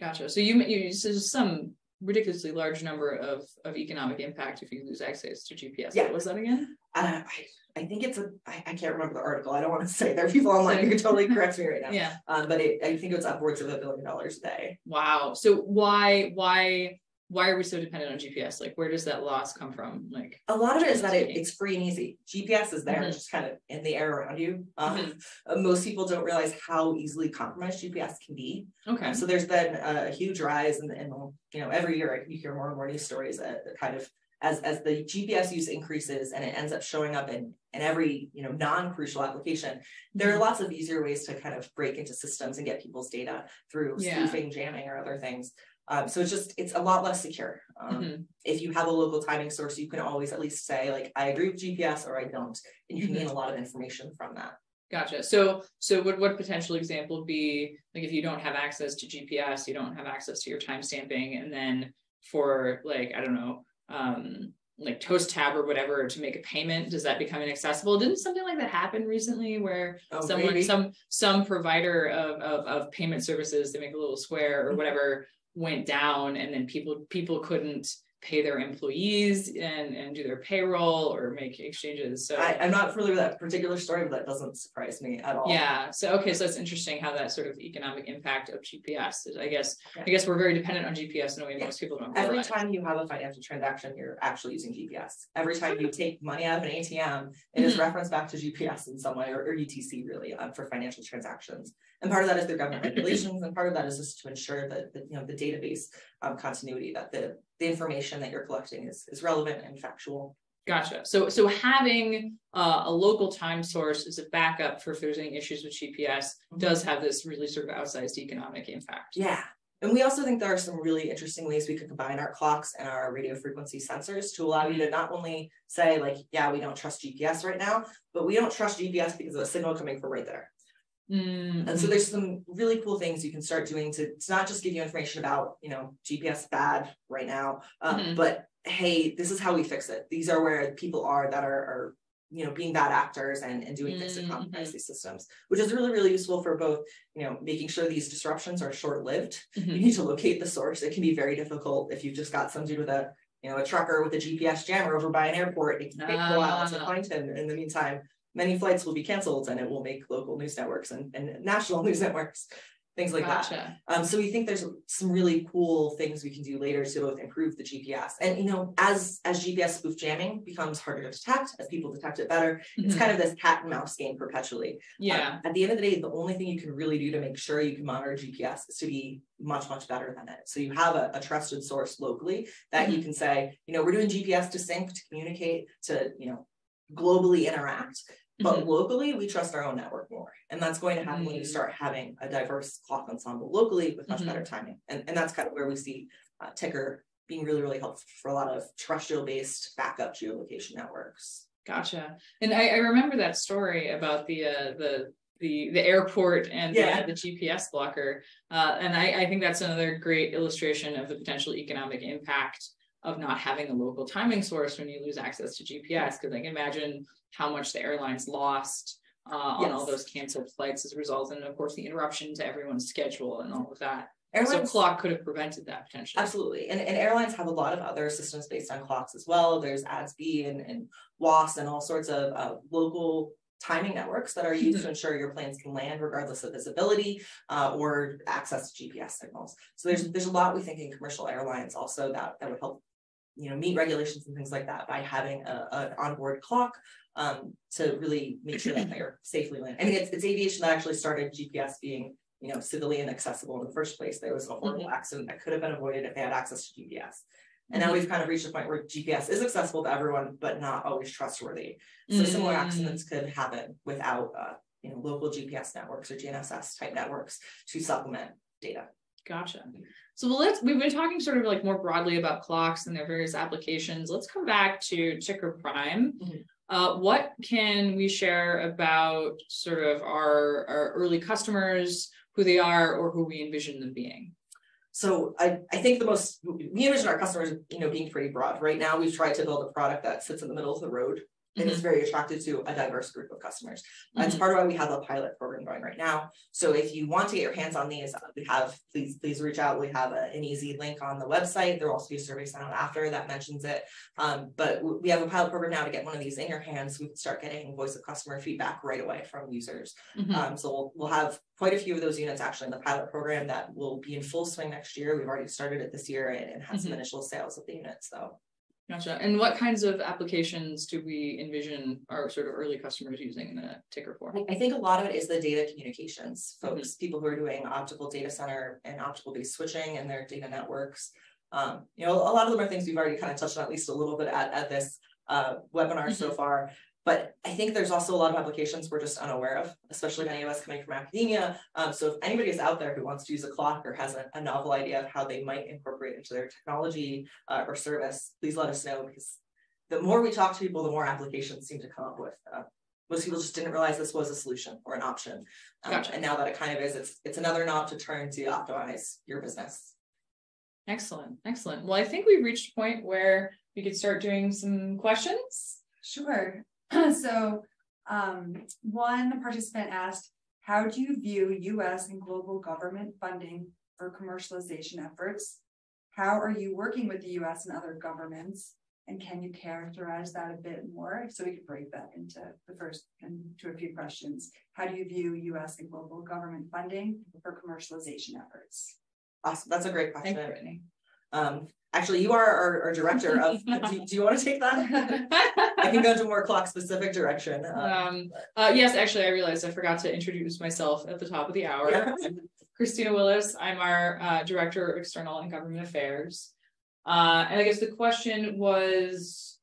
Gotcha. So you, you so some ridiculously large number of, of economic impact if you lose access to G P S. Yeah. What was that again? Uh, I, I think it's a, I, I can't remember the article. I don't want to say. There are people online who can totally correct me right now. Yeah. Um, but it, I think it was upwards of a billion dollars a day. Wow. So why, why, why are we so dependent on G P S? Like, where does that loss come from? Like, a lot of it is that it, it's free and easy. G P S is there, mm-hmm. just kind of in the air around you. Um, mm-hmm. Most people don't realize how easily compromised G P S can be. Okay. Um, so there's been a huge rise in the, in the, you know, every year you hear more and more news stories that kind of, as, as the G P S use increases and it ends up showing up in, in every, you know, non-crucial application, there are lots of easier ways to kind of break into systems and get people's data through yeah. spoofing, jamming, or other things. Um, so it's just, it's a lot less secure. Um, mm-hmm. If you have a local timing source, you can always at least say, like, I agree with G P S or I don't, and you can mm-hmm. gain a lot of information from that. Gotcha. So, so would what potential example be, like, if you don't have access to G P S, you don't have access to your timestamping, and then for, like, I don't know, um, like Toast Tab or whatever, to make a payment, does that become inaccessible? Didn't something like that happen recently where oh, someone, maybe. some, some provider of, of, of payment services, they make a little square or mm-hmm. whatever, went down, and then people people couldn't pay their employees and and do their payroll or make exchanges. So I, I'm not familiar with that particular story, but that doesn't surprise me at all. Yeah. So okay, so that's interesting how that sort of economic impact of G P S is, I guess yeah. I guess we're very dependent on G P S in a way yeah. most people don't realize. Every time you have a financial transaction, you're actually using G P S. Every time you take money out of an A T M, it is referenced back to G P S in some way, or, or U T C really uh, for financial transactions. And part of that is through government regulations, and part of that is just to ensure that, that you know the database um, continuity, that the the information that you're collecting is, is relevant and factual. Gotcha. So, so having uh, a local time source as a backup for if there's any issues with G P S mm-hmm. does have this really sort of outsized economic impact. Yeah. And we also think there are some really interesting ways we could combine our clocks and our radio frequency sensors to allow you to not only say, like, yeah, we don't trust G P S right now, but we don't trust G P S because of a signal coming from right there. Mm-hmm. And so there's some really cool things you can start doing to, to not just give you information about, you know, G P S bad right now, um, mm-hmm. but hey, this is how we fix it. These are where people are that are, are you know, being bad actors and, and doing things mm-hmm. to compromise these systems, which is really, really useful for both, you know, making sure these disruptions are short-lived. Mm-hmm. You need to locate the source. It can be very difficult if you've just got some dude with a, you know, a trucker with a G P S jammer over by an airport. It can take ah. a while to find him. In the meantime, many flights will be canceled, and it will make local news networks and, and national news networks, things like gotcha. that. Um, so we think there's some really cool things we can do later to both improve the G P S. And, you know, as, as G P S spoof jamming becomes harder to detect, as people detect it better, mm-hmm. it's kind of this cat and mouse game perpetually. Yeah. Um, at the end of the day, the only thing you can really do to make sure you can monitor G P S is to be much, much better than it. So you have a, a trusted source locally that mm-hmm. you can say, you know, we're doing G P S to sync, to communicate, to, you know, globally interact, but mm-hmm. locally we trust our own network more, and that's going to happen mm-hmm. when you start having a diverse clock ensemble locally with much mm-hmm. better timing, and, and that's kind of where we see uh, Tiqker being really, really helpful for a lot of terrestrial based backup geolocation networks. Gotcha. And I, I remember that story about the uh the the the airport and yeah. the, the G P S blocker, uh and I, I think that's another great illustration of the potential economic impact of not having a local timing source when you lose access to G P S, because I can imagine how much the airlines lost uh, yes. on all those canceled flights as a result, and of course the interruption to everyone's schedule and all of that. Airlines, so clock could have prevented that potentially. Absolutely. And, and airlines have a lot of other systems based on clocks as well. There's A D S B and, and W A A S and all sorts of uh, local timing networks that are used to ensure your planes can land regardless of visibility uh, or access to G P S signals. So there's there's a lot we think in commercial airlines also that, that would help, you know, meet regulations and things like that by having an onboard clock um, to really make sure that they're safely landing. I mean, it's, it's aviation that actually started G P S being, you know, civilian accessible in the first place. There was a horrible mm-hmm. accident that could have been avoided if they had access to G P S. And now we've kind of reached a point where G P S is accessible to everyone, but not always trustworthy. So mm-hmm. similar accidents could happen without, uh, you know, local G P S networks or G N S S type networks to supplement data. Gotcha. So well, let's, we've been talking sort of like more broadly about clocks and their various applications. Let's come back to Tiqker Prime. Mm-hmm. Uh, what can we share about sort of our, our early customers, who they are, or who we envision them being? So I, I think the most, we envision our customers, you know, being pretty broad. Right now, we've tried to build a product that sits in the middle of the road. and mm-hmm. is very attractive to a diverse group of customers. Mm-hmm. That's part of why we have a pilot program going right now. So if you want to get your hands on these, we have, please, please reach out. We have a, an easy link on the website. There'll also be a survey sent out after that mentions it. Um, but we have a pilot program now to get one of these in your hands. We can start getting voice of customer feedback right away from users. Mm-hmm. Um, so we'll, we'll have quite a few of those units actually in the pilot program that will be in full swing next year. We've already started it this year and, and had mm-hmm. some initial sales of the units though. Gotcha. And what kinds of applications do we envision our sort of early customers using the Tiqker for? I think a lot of it is the data communications folks, mm-hmm. people who are doing optical data center and optical based switching in their data networks. Um, you know, a lot of them are things we've already kind of touched on at least a little bit at, at this uh, webinar mm-hmm. so far. But I think there's also a lot of applications we're just unaware of, especially many of us coming from academia. Um, so if anybody is out there who wants to use a clock or has a, a novel idea of how they might incorporate into their technology uh, or service, please let us know, because the more we talk to people, the more applications seem to come up with. Uh, most people just didn't realize this was a solution or an option. Um, gotcha. And now that it kind of is, it's, it's another knob to turn to optimize your business. Excellent. Excellent. Well, I think we've reached a point where we could start doing some questions. Sure. So um, one participant asked, how do you view U S and global government funding for commercialization efforts? How are you working with the U S and other governments? And can you characterize that a bit more? So we could break that into the first and to a few questions. How do you view U S and global government funding for commercialization efforts? Awesome. That's a great question. Thank you, Brittany. Um, Actually, you are our, our director of, do, do you want to take that? I can go to more clock specific direction. Um, uh, yes, actually, I realized I forgot to introduce myself at the top of the hour. Yeah. Christina Willis, I'm our uh, director of external and government affairs. Uh, and I guess the question was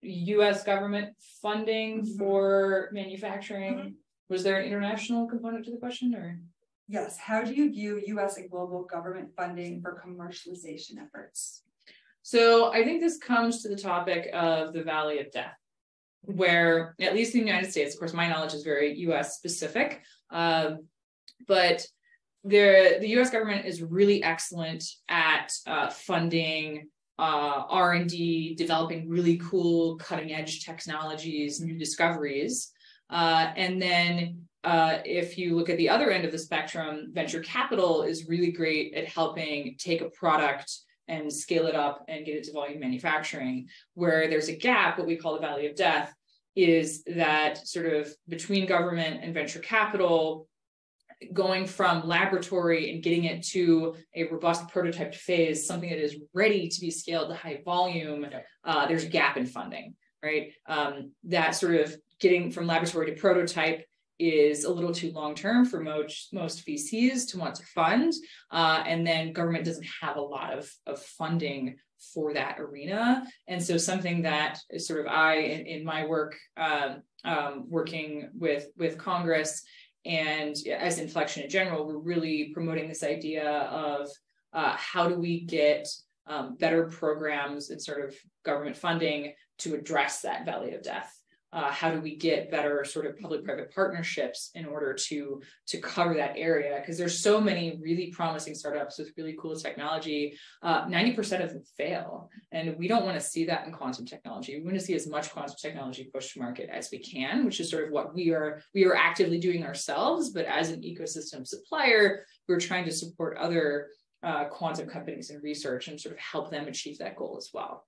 U S government funding mm-hmm. for manufacturing. Mm-hmm. Was there an international component to the question or? Yes. How do you view U S and global government funding for commercialization efforts? So I think this comes to the topic of the Valley of Death, where at least in the United States, of course, my knowledge is very U S specific, um, but there, the U S government is really excellent at uh, funding uh, R and D, developing really cool cutting edge technologies, new discoveries, uh, and then Uh, if you look at the other end of the spectrum, venture capital is really great at helping take a product and scale it up and get it to volume manufacturing. Where there's a gap, what we call the Valley of Death, is that sort of between government and venture capital, going from laboratory and getting it to a robust prototyped phase, something that is ready to be scaled to high volume, uh, there's a gap in funding, right? Um, that sort of getting from laboratory to prototype is a little too long-term for most, most V Cs to want to fund. Uh, and then government doesn't have a lot of, of funding for that arena. And so something that is sort of I, in, in my work, uh, um, working with, with Congress and as Infleqtion in general, we're really promoting this idea of uh, how do we get um, better programs and sort of government funding to address that Valley of Death. Uh, how do we get better sort of public-private partnerships in order to, to cover that area? Because there's so many really promising startups with really cool technology. Uh, ninety percent of them fail. And we don't want to see that in quantum technology. We want to see as much quantum technology pushed to market as we can, which is sort of what we are, we are actively doing ourselves. But as an ecosystem supplier, we're trying to support other uh, quantum companies in research and sort of help them achieve that goal as well.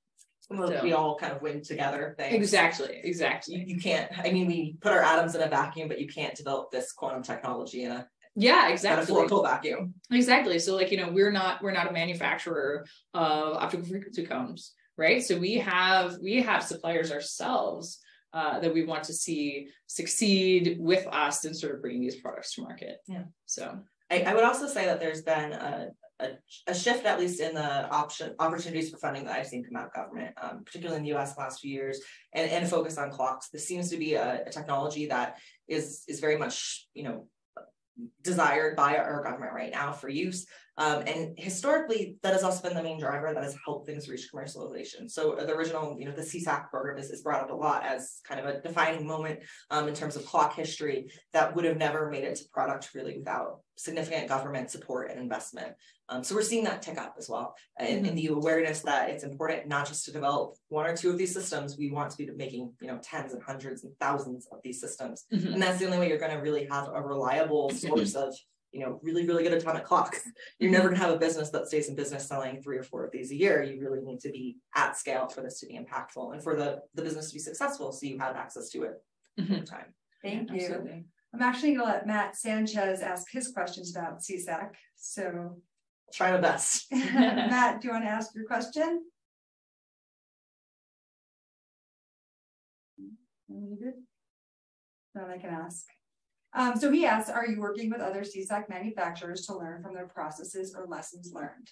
So, we all kind of win together things. Exactly, exactly. You, you can't, I mean, we put our atoms in a vacuum, but you can't develop this quantum technology in a yeah, exactly. metaphorical vacuum. Exactly. So like, you know, we're not, we're not a manufacturer of optical frequency combs, right? So we have, we have suppliers ourselves uh, that we want to see succeed with us in sort of bringing these products to market. Yeah. So I, I would also say that there's been a, A, a shift, at least in the option opportunities for funding that I've seen come out of government, um, particularly in the U S last few years, and, and a focus on clocks. This seems to be a, a technology that is is very much, you know, desired by our government right now for use. Um, and historically, that has also been the main driver that has helped things reach commercialization. So the original, you know, the C SAC program is, is brought up a lot as kind of a defining moment um, in terms of clock history that would have never made it to product really without significant government support and investment. Um, so we're seeing that tick up as well. And, mm-hmm. and the awareness that it's important not just to develop one or two of these systems, we want to be making, you know, tens and hundreds and thousands of these systems. Mm-hmm. And that's the only way you're going to really have a reliable source of, you know, really, really good atomic clocks. You're never going to have a business that stays in business selling three or four of these a year. You really need to be at scale for this to be impactful and for the, the business to be successful, so you have access to it mm-hmm. over time. Thank yeah, you. Absolutely. I'm actually going to let Matt Sanchez ask his questions about C SAC. So try my best. Matt, do you want to ask your question? Unmuted? Then I can ask. Um, so he asks, are you working with other C SAC manufacturers to learn from their processes or lessons learned?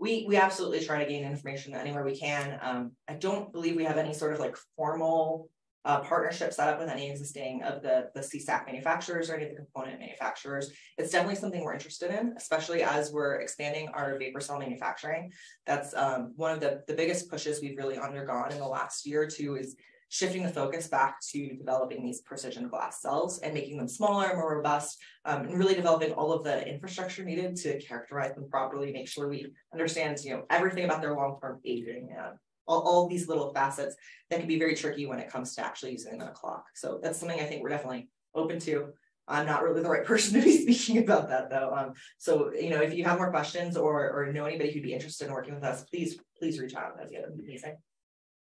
We, we absolutely try to gain information anywhere we can. Um, I don't believe we have any sort of like formal uh, partnership set up with any existing of the, the C SAC manufacturers or any of the component manufacturers. It's definitely something we're interested in, especially as we're expanding our vapor cell manufacturing. That's um, one of the, the biggest pushes we've really undergone in the last year or two is shifting the focus back to developing these precision glass cells and making them smaller, more robust, um, and really developing all of the infrastructure needed to characterize them properly, make sure we understand, you know, everything about their long-term aging, uh, all, all these little facets that can be very tricky when it comes to actually using them on a clock. So that's something I think we're definitely open to. I'm not really the right person to be speaking about that though. Um, so, you know, if you have more questions or, or know anybody who'd be interested in working with us, please, please reach out. That'd be amazing.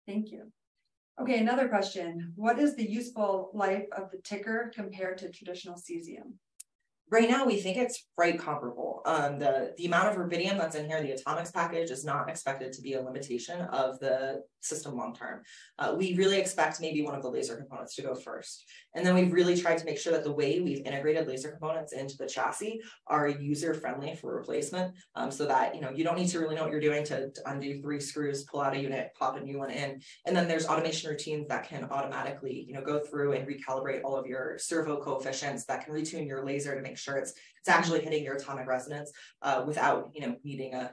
Thank you. Okay, another question. What is the useful life of the Tiqker compared to traditional cesium? Right now, we think it's right comparable. Um, the, the amount of rubidium that's in here, the atomics package, is not expected to be a limitation of the system long-term. Uh, we really expect maybe one of the laser components to go first. And then we've really tried to make sure that the way we've integrated laser components into the chassis are user-friendly for replacement, um, so that, you know, you don't need to really know what you're doing to, to undo three screws, pull out a unit, pop a new one in. And then there's automation routines that can automatically, you know, go through and recalibrate all of your servo coefficients that can retune your laser to make sure it's, it's actually hitting your atomic resonance uh, without, you know, needing a,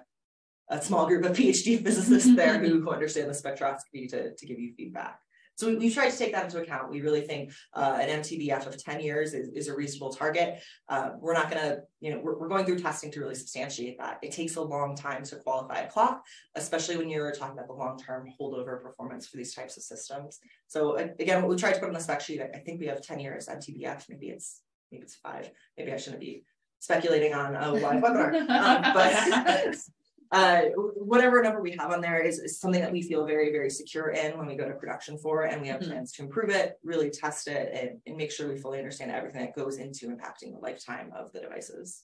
a small group of PhD physicists there who understand the spectroscopy to, to give you feedback. So we, we tried to take that into account. We really think uh, an M T B F of ten years is, is a reasonable target. Uh, we're not going to, you know, we're, we're going through testing to really substantiate that. It takes a long time to qualify a clock, especially when you're talking about the long-term holdover performance for these types of systems. So uh, again, what we tried to put on the spec sheet, I, I think we have ten years M T B F, maybe it's Maybe it's five. Maybe I shouldn't be speculating on a live webinar. Um, but uh, whatever number we have on there is, is something that we feel very, very secure in when we go to production for, and we have mm-hmm. plans to improve it, really test it, and, and make sure we fully understand everything that goes into impacting the lifetime of the devices.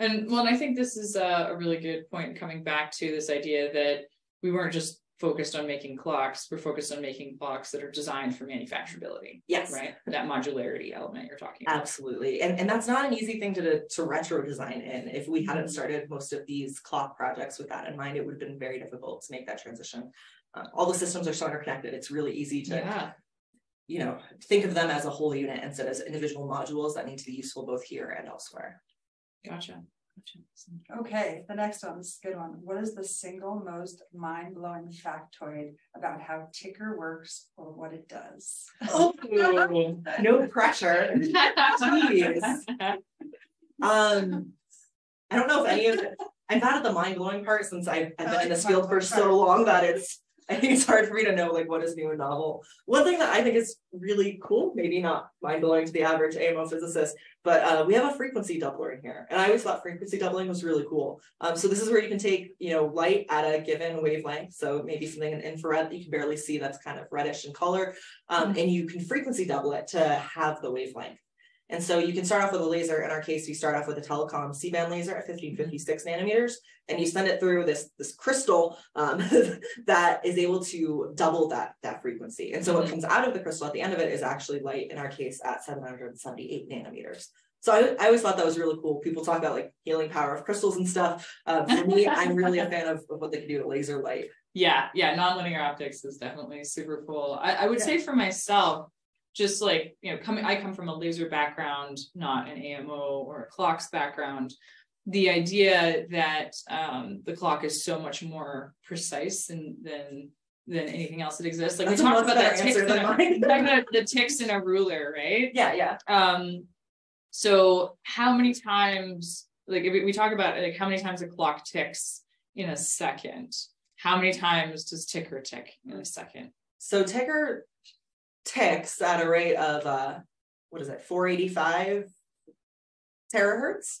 And well, and I think this is a, a really good point coming back to this idea that we weren't just focused on making clocks, we're focused on making clocks that are designed for manufacturability. Yes. Right? That modularity element you're talking about. Absolutely. And, and that's not an easy thing to, to retro design in. If we hadn't started most of these clock projects with that in mind, it would have been very difficult to make that transition. Uh, all the systems are so interconnected, it's really easy to yeah. you know, think of them as a whole unit instead of as individual modules that need to be useful both here and elsewhere. Gotcha. Okay, the next one, this is a good one. What is the single most mind-blowing factoid about how Tiqker works or what it does? Oh, no pressure. Jeez. Um, I don't know if any of it, I'm bad at the mind-blowing part since I've, I've been in this field for so long that it's, I think it's hard for me to know like what is new and novel. One thing that I think is really cool, maybe not mind-blowing to the average A M O physicist, but uh, we have a frequency doubler in here. And I always thought frequency doubling was really cool. Um, so this is where you can take, you know, light at a given wavelength. So maybe something in infrared that you can barely see that's kind of reddish in color. Um, mm-hmm. And you can frequency double it to have the wavelength. And so you can start off with a laser. In our case, we start off with a telecom C-band laser at fifteen fifty-six nanometers, and you send it through this, this crystal um, that is able to double that, that frequency. And so what comes out of the crystal at the end of it is actually light, in our case, at seven hundred seventy-eight nanometers. So I, I always thought that was really cool. People talk about like healing power of crystals and stuff. Uh, for me, I'm really a fan of, of what they can do to laser light. Yeah, yeah, nonlinear optics is definitely super cool. I, I would yeah. say for myself, just like, you know, coming, I come from a laser background, not an A M O or a clocks background. the idea that um, the clock is so much more precise than than, than anything else that exists. Like, that's we talked about that ticks in a, the ticks in a ruler, right? Yeah, yeah. Um, so how many times, like if we, we talk about like how many times a clock ticks in a second, how many times does Tiqker tick in a second? So Tiqker ticks at a rate of, uh, what is it, four eighty-five terahertz?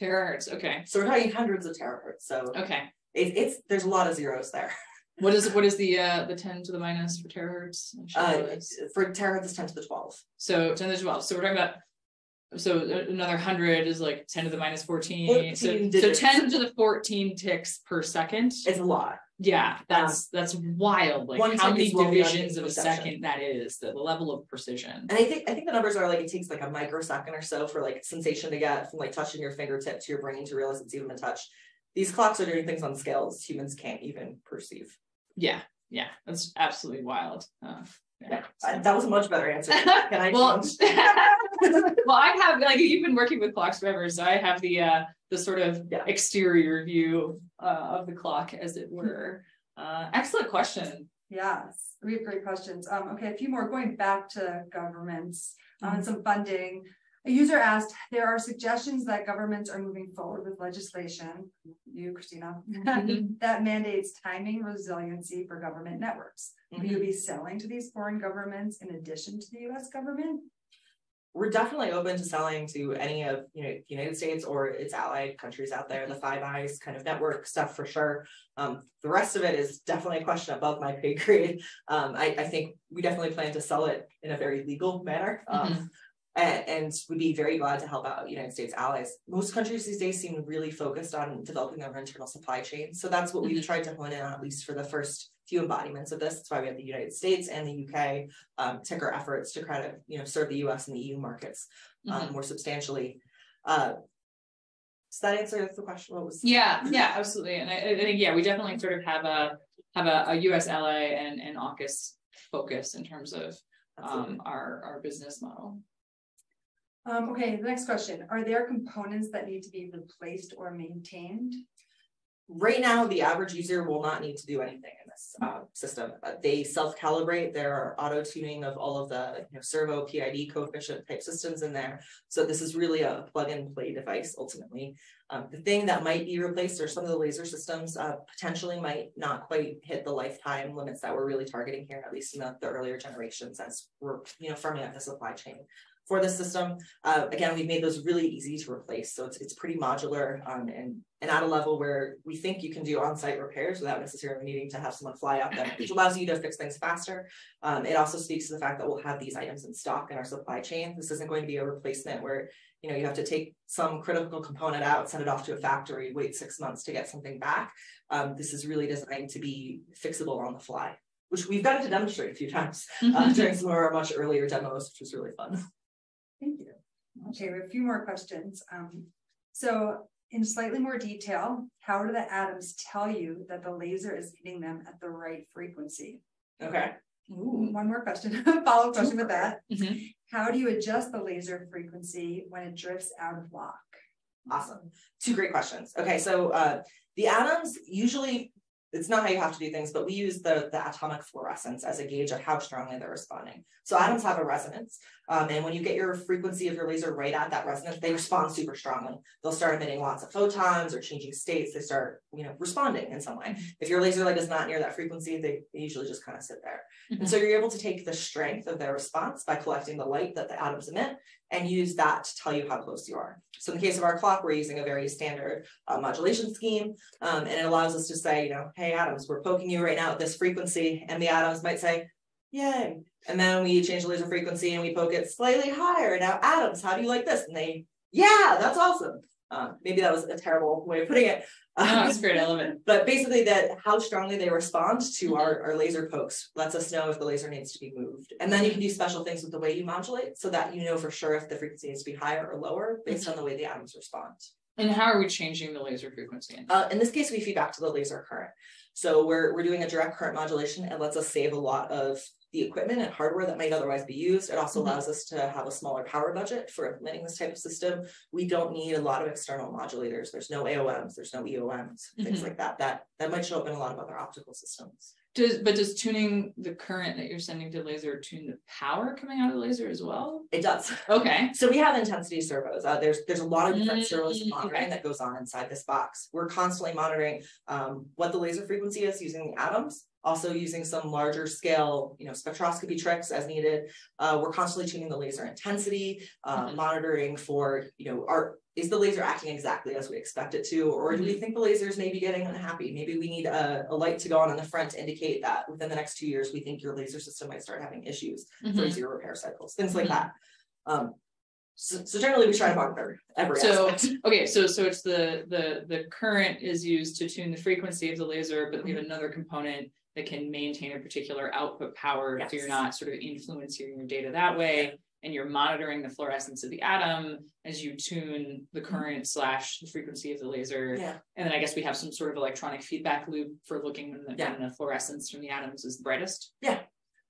Terahertz, okay. So we're talking hundreds of terahertz. So okay, it, it's there's a lot of zeros there. What is what is the uh, the ten to the minus for terahertz? Uh, for terahertz is ten to the twelve. So ten to the twelve. So we're talking about, so another hundred is like ten to the minus fourteen. So, so ten to the fourteen ticks per second. It's a lot. Yeah, that's um, that's wild. Like how many divisions of a second that is, the level of precision. And I think I think the numbers are like it takes like a microsecond or so for like sensation to get from like touching your fingertip to your brain to realize it's even been touched. These clocks are doing things on scales humans can't even perceive. Yeah, yeah, that's absolutely wild. Uh, yeah, yeah, that was a much better answer. Can I? Well, well, I have like you've been working with clocks forever, so I have the uh, the sort of yeah. exterior view uh, of the clock, as it were. Uh, excellent question. Yes, we have great questions. Um, okay, a few more going back to governments um, mm-hmm. and some funding. A user asked, there are suggestions that governments are moving forward with legislation, you, Christina, mm-hmm. that mandates timing resiliency for government networks. Mm-hmm. Will you be selling to these foreign governments in addition to the U S government? We're definitely open to selling to any of, you know, the United States or its allied countries out there, the Five Eyes kind of network stuff for sure. Um, the rest of it is definitely a question above my pay grade. Um, I, I think we definitely plan to sell it in a very legal manner. Um, mm-hmm. And, and would be very glad to help out United States allies. Most countries these days seem really focused on developing their internal supply chain. So that's what mm-hmm. we've tried to hone in on, at least for the first few embodiments of this. That's why we have the United States and the U K um, Tiqker efforts to kind of, you know, serve the U S and the E U markets um, mm-hmm. more substantially. Uh, does that answer the question? What was yeah, yeah, absolutely. And I, I think, yeah, we definitely sort of have a, have a, a U S ally and, and AUKUS focus in terms of um, our, our business model. Um, okay, the next question. Are there components that need to be replaced or maintained? Right now, the average user will not need to do anything in this uh, system. Uh, they self-calibrate. There are auto-tuning of all of the you know, servo, P I D, coefficient type systems in there. So this is really a plug-and-play device, ultimately. Um, the thing that might be replaced are some of the laser systems uh, potentially might not quite hit the lifetime limits that we're really targeting here, at least in the, the earlier generations as we're you know, firming up the supply chain. For the system, uh, again, we've made those really easy to replace, so it's it's pretty modular um, and and at a level where we think you can do on-site repairs without necessarily needing to have someone fly out there, which allows you to fix things faster. Um, it also speaks to the fact that we'll have these items in stock in our supply chain. This isn't going to be a replacement where you know you have to take some critical component out, send it off to a factory, wait six months to get something back. Um, this is really designed to be fixable on the fly, which we've gotten to demonstrate a few times uh, during some of our much earlier demos, which was really fun. Thank you. Okay, we have a few more questions. Um, so in slightly more detail, how do the atoms tell you that the laser is hitting them at the right frequency? Okay. Ooh, one more question, follow-up question with that. Mm-hmm. How do you adjust the laser frequency when it drifts out of lock? Awesome. Two great questions. Okay, so uh, the atoms usually, it's not how you have to do things, but we use the, the atomic fluorescence as a gauge of how strongly they're responding. So atoms have a resonance. Um, and when you get your frequency of your laser right at that resonance, they respond super strongly. They'll start emitting lots of photons or changing states. They start, you know, responding in some way. If your laser light is not near that frequency, they, they usually just kind of sit there. Mm-hmm. And so you're able to take the strength of their response by collecting the light that the atoms emit and use that to tell you how close you are. So in the case of our clock, we're using a very standard uh, modulation scheme, um, and it allows us to say, you know, hey, atoms, we're poking you right now at this frequency, and the atoms might say, yay. And then we change the laser frequency and we poke it slightly higher. Now, atoms, how do you like this? And they, yeah, that's awesome. Um, maybe that was a terrible way of putting it. Um, no, that's a great element. But basically that how strongly they respond to mm-hmm. our, our laser pokes lets us know if the laser needs to be moved. And then you can do special things with the way you modulate so that you know for sure if the frequency needs to be higher or lower based mm-hmm. on the way the atoms respond. And how are we changing the laser frequency? Uh, in this case, we feed back to the laser current. So we're, we're doing a direct current modulation. It lets us save a lot of the equipment and hardware that might otherwise be used. It also mm-hmm. allows us to have a smaller power budget for implementing this type of system. We don't need a lot of external modulators. There's no A O Ms, there's no E O Ms, mm-hmm. things like that. That that might show up in a lot of other optical systems. Does, but does tuning the current that you're sending to laser tune the power coming out of the laser as well? It does. Okay. So we have intensity servos. Uh, there's there's a lot of different servos monitoring okay. that goes on inside this box. We're constantly monitoring um, what the laser frequency is using the atoms, also using some larger scale, you know, spectroscopy tricks as needed. Uh, we're constantly tuning the laser intensity, uh, mm-hmm. monitoring for, you know, our, is the laser acting exactly as we expect it to, or do we think the laser is maybe getting unhappy? Maybe we need a, a light to go on in the front to indicate that within the next two years, we think your laser system might start having issues mm-hmm. for zero repair cycles, things like that. Um, so, so generally we try to monitor every so, aspect. Okay, so so it's the, the, the current is used to tune the frequency of the laser, but we have another component that can maintain a particular output power yes. so you're not sort of influencing your data that way. Yeah. And you're monitoring the fluorescence of the atom as you tune the current slash the frequency of the laser. Yeah. And then I guess we have some sort of electronic feedback loop for looking when the, yeah. when the fluorescence from the atoms is the brightest. Yeah.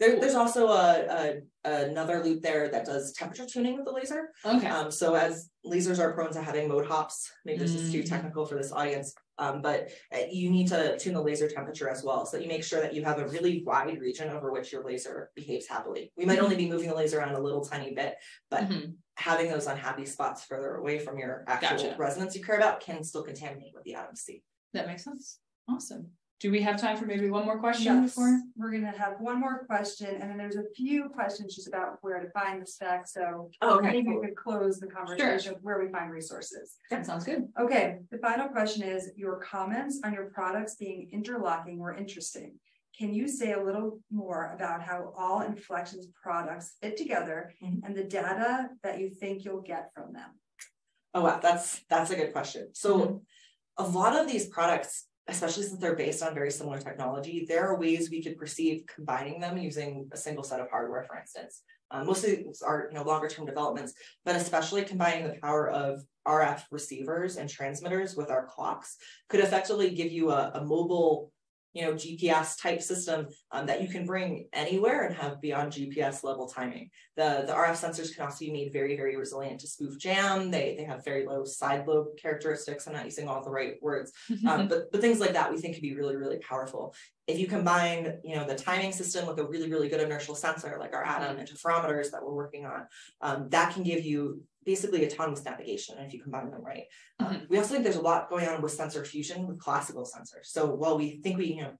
There, there's also a, a, another loop there that does temperature tuning with the laser. Okay. Um, so as lasers are prone to having mode hops, maybe this is too technical for this audience, um, but you need to tune the laser temperature as well so that you make sure that you have a really wide region over which your laser behaves happily. We might only be moving the laser around a little tiny bit, but mm-hmm. having those unhappy spots further away from your actual gotcha. resonance you care about can still contaminate what the atoms see. That makes sense. Awesome. Do we have time for maybe one more question yes. before? We're going to have one more question, and then there's a few questions just about where to find the spec. So oh, okay. maybe we could close the conversation sure. of where we find resources. That sounds good. Okay. The final question is, your comments on your products being interlocking were interesting. Can you say a little more about how all Infleqtion's products fit together mm-hmm. and the data that you think you'll get from them? Oh, wow. That's, that's a good question. So mm-hmm. a lot of these products, especially since they're based on very similar technology, there are ways we could perceive combining them using a single set of hardware, for instance. Um, mostly are you know, longer term developments, but especially combining the power of R F receivers and transmitters with our clocks could effectively give you a, a mobile you know, G P S type system um, that you can bring anywhere and have beyond G P S level timing. The, the R F sensors can also be made very, very resilient to spoof jam. They, they have very low side lobe characteristics. I'm not using all the right words, um, but, but things like that we think could be really, really powerful. If you combine, you know, the timing system with a really, really good inertial sensor, like our atom interferometers that we're working on, um, that can give you basically autonomous navigation if you combine them right. Mm-hmm. Um, we also think there's a lot going on with sensor fusion with classical sensors. So while we think we, you know,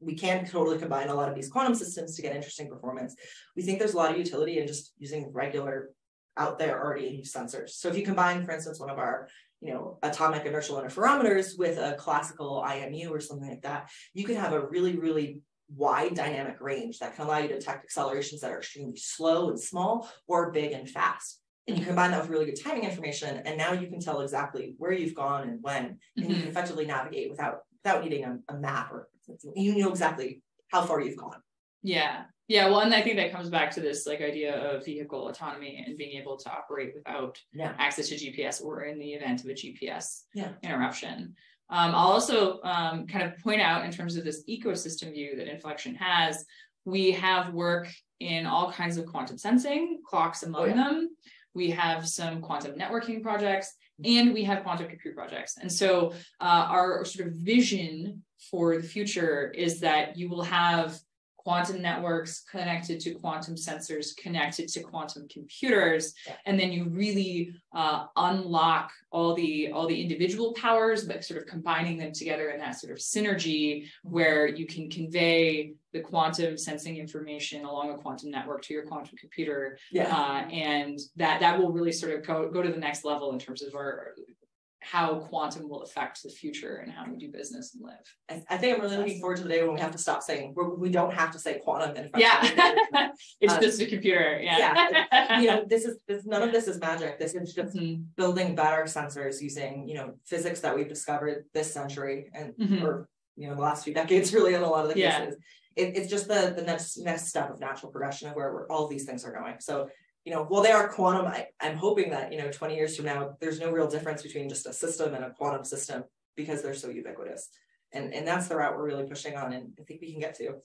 we can totally combine a lot of these quantum systems to get interesting performance, we think there's a lot of utility in just using regular out there already in use sensors. So if you combine, for instance, one of our you know, atomic inertial interferometers with a classical I M U or something like that, you can have a really, really wide dynamic range that can allow you to detect accelerations that are extremely slow and small or big and fast. And you combine that with really good timing information, and now you can tell exactly where you've gone and when, and mm-hmm. you can effectively navigate without without needing a, a map, or you know exactly how far you've gone. Yeah, yeah. Well, and I think that comes back to this like idea of vehicle autonomy and being able to operate without yeah. access to G P S or in the event of a G P S yeah. interruption. Um, I'll also um, kind of point out in terms of this ecosystem view that Infleqtion has, we have work in all kinds of quantum sensing, clocks among oh, yeah. them. We have some quantum networking projects, and we have quantum compute projects. And so uh, our sort of vision for the future is that you will have quantum networks connected to quantum sensors, connected to quantum computers, yeah. and then you really uh, unlock all the all the individual powers, but sort of combining them together in that sort of synergy where you can convey the quantum sensing information along a quantum network to your quantum computer, yeah. uh, and that that will really sort of go go to the next level in terms of our. How quantum will affect the future and how we do business and live. I, I think I'm really looking forward to the day when we have to stop saying, we're, we don't have to say quantum. In yeah, it's um, just a computer. Yeah, yeah. You know, this is this, none of this is magic. This is just mm-hmm. building better sensors using, you know, physics that we've discovered this century and mm-hmm. or you know the last few decades really in a lot of the yeah. cases. It, it's just the the next next step of natural progression of where all these things are going. So. you know, well, they are quantum. I, I'm hoping that, you know, twenty years from now, there's no real difference between just a system and a quantum system because they're so ubiquitous. And, and that's the route we're really pushing on, and I think we can get to.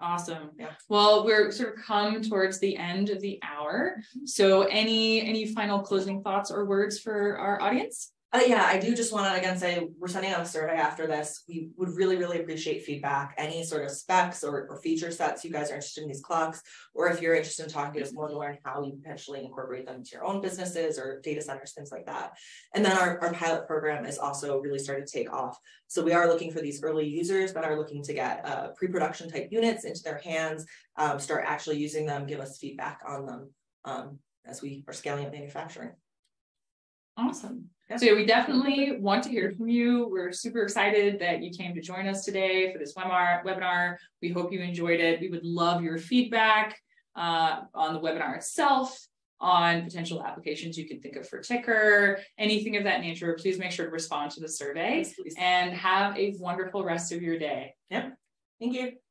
Awesome. Yeah. Well, we're sort of come towards the end of the hour. So any any final closing thoughts or words for our audience? Uh, yeah, I do just want to again say we're sending out a survey after this. We would really, really appreciate feedback. Any sort of specs or, or feature sets you guys are interested in these clocks, or if you're interested in talking to us more to learn how you potentially incorporate them into your own businesses or data centers, things like that. And then our, our pilot program is also really starting to take off. So we are looking for these early users that are looking to get uh, pre-production type units into their hands, um, start actually using them, give us feedback on them um, as we are scaling up manufacturing. Awesome. So yeah, we definitely want to hear from you. We're super excited that you came to join us today for this webinar. webinar. We hope you enjoyed it. We would love your feedback uh, on the webinar itself, on potential applications you can think of for Tiqker, anything of that nature. Please make sure to respond to the survey. Yes, and have a wonderful rest of your day. Yep. Thank you.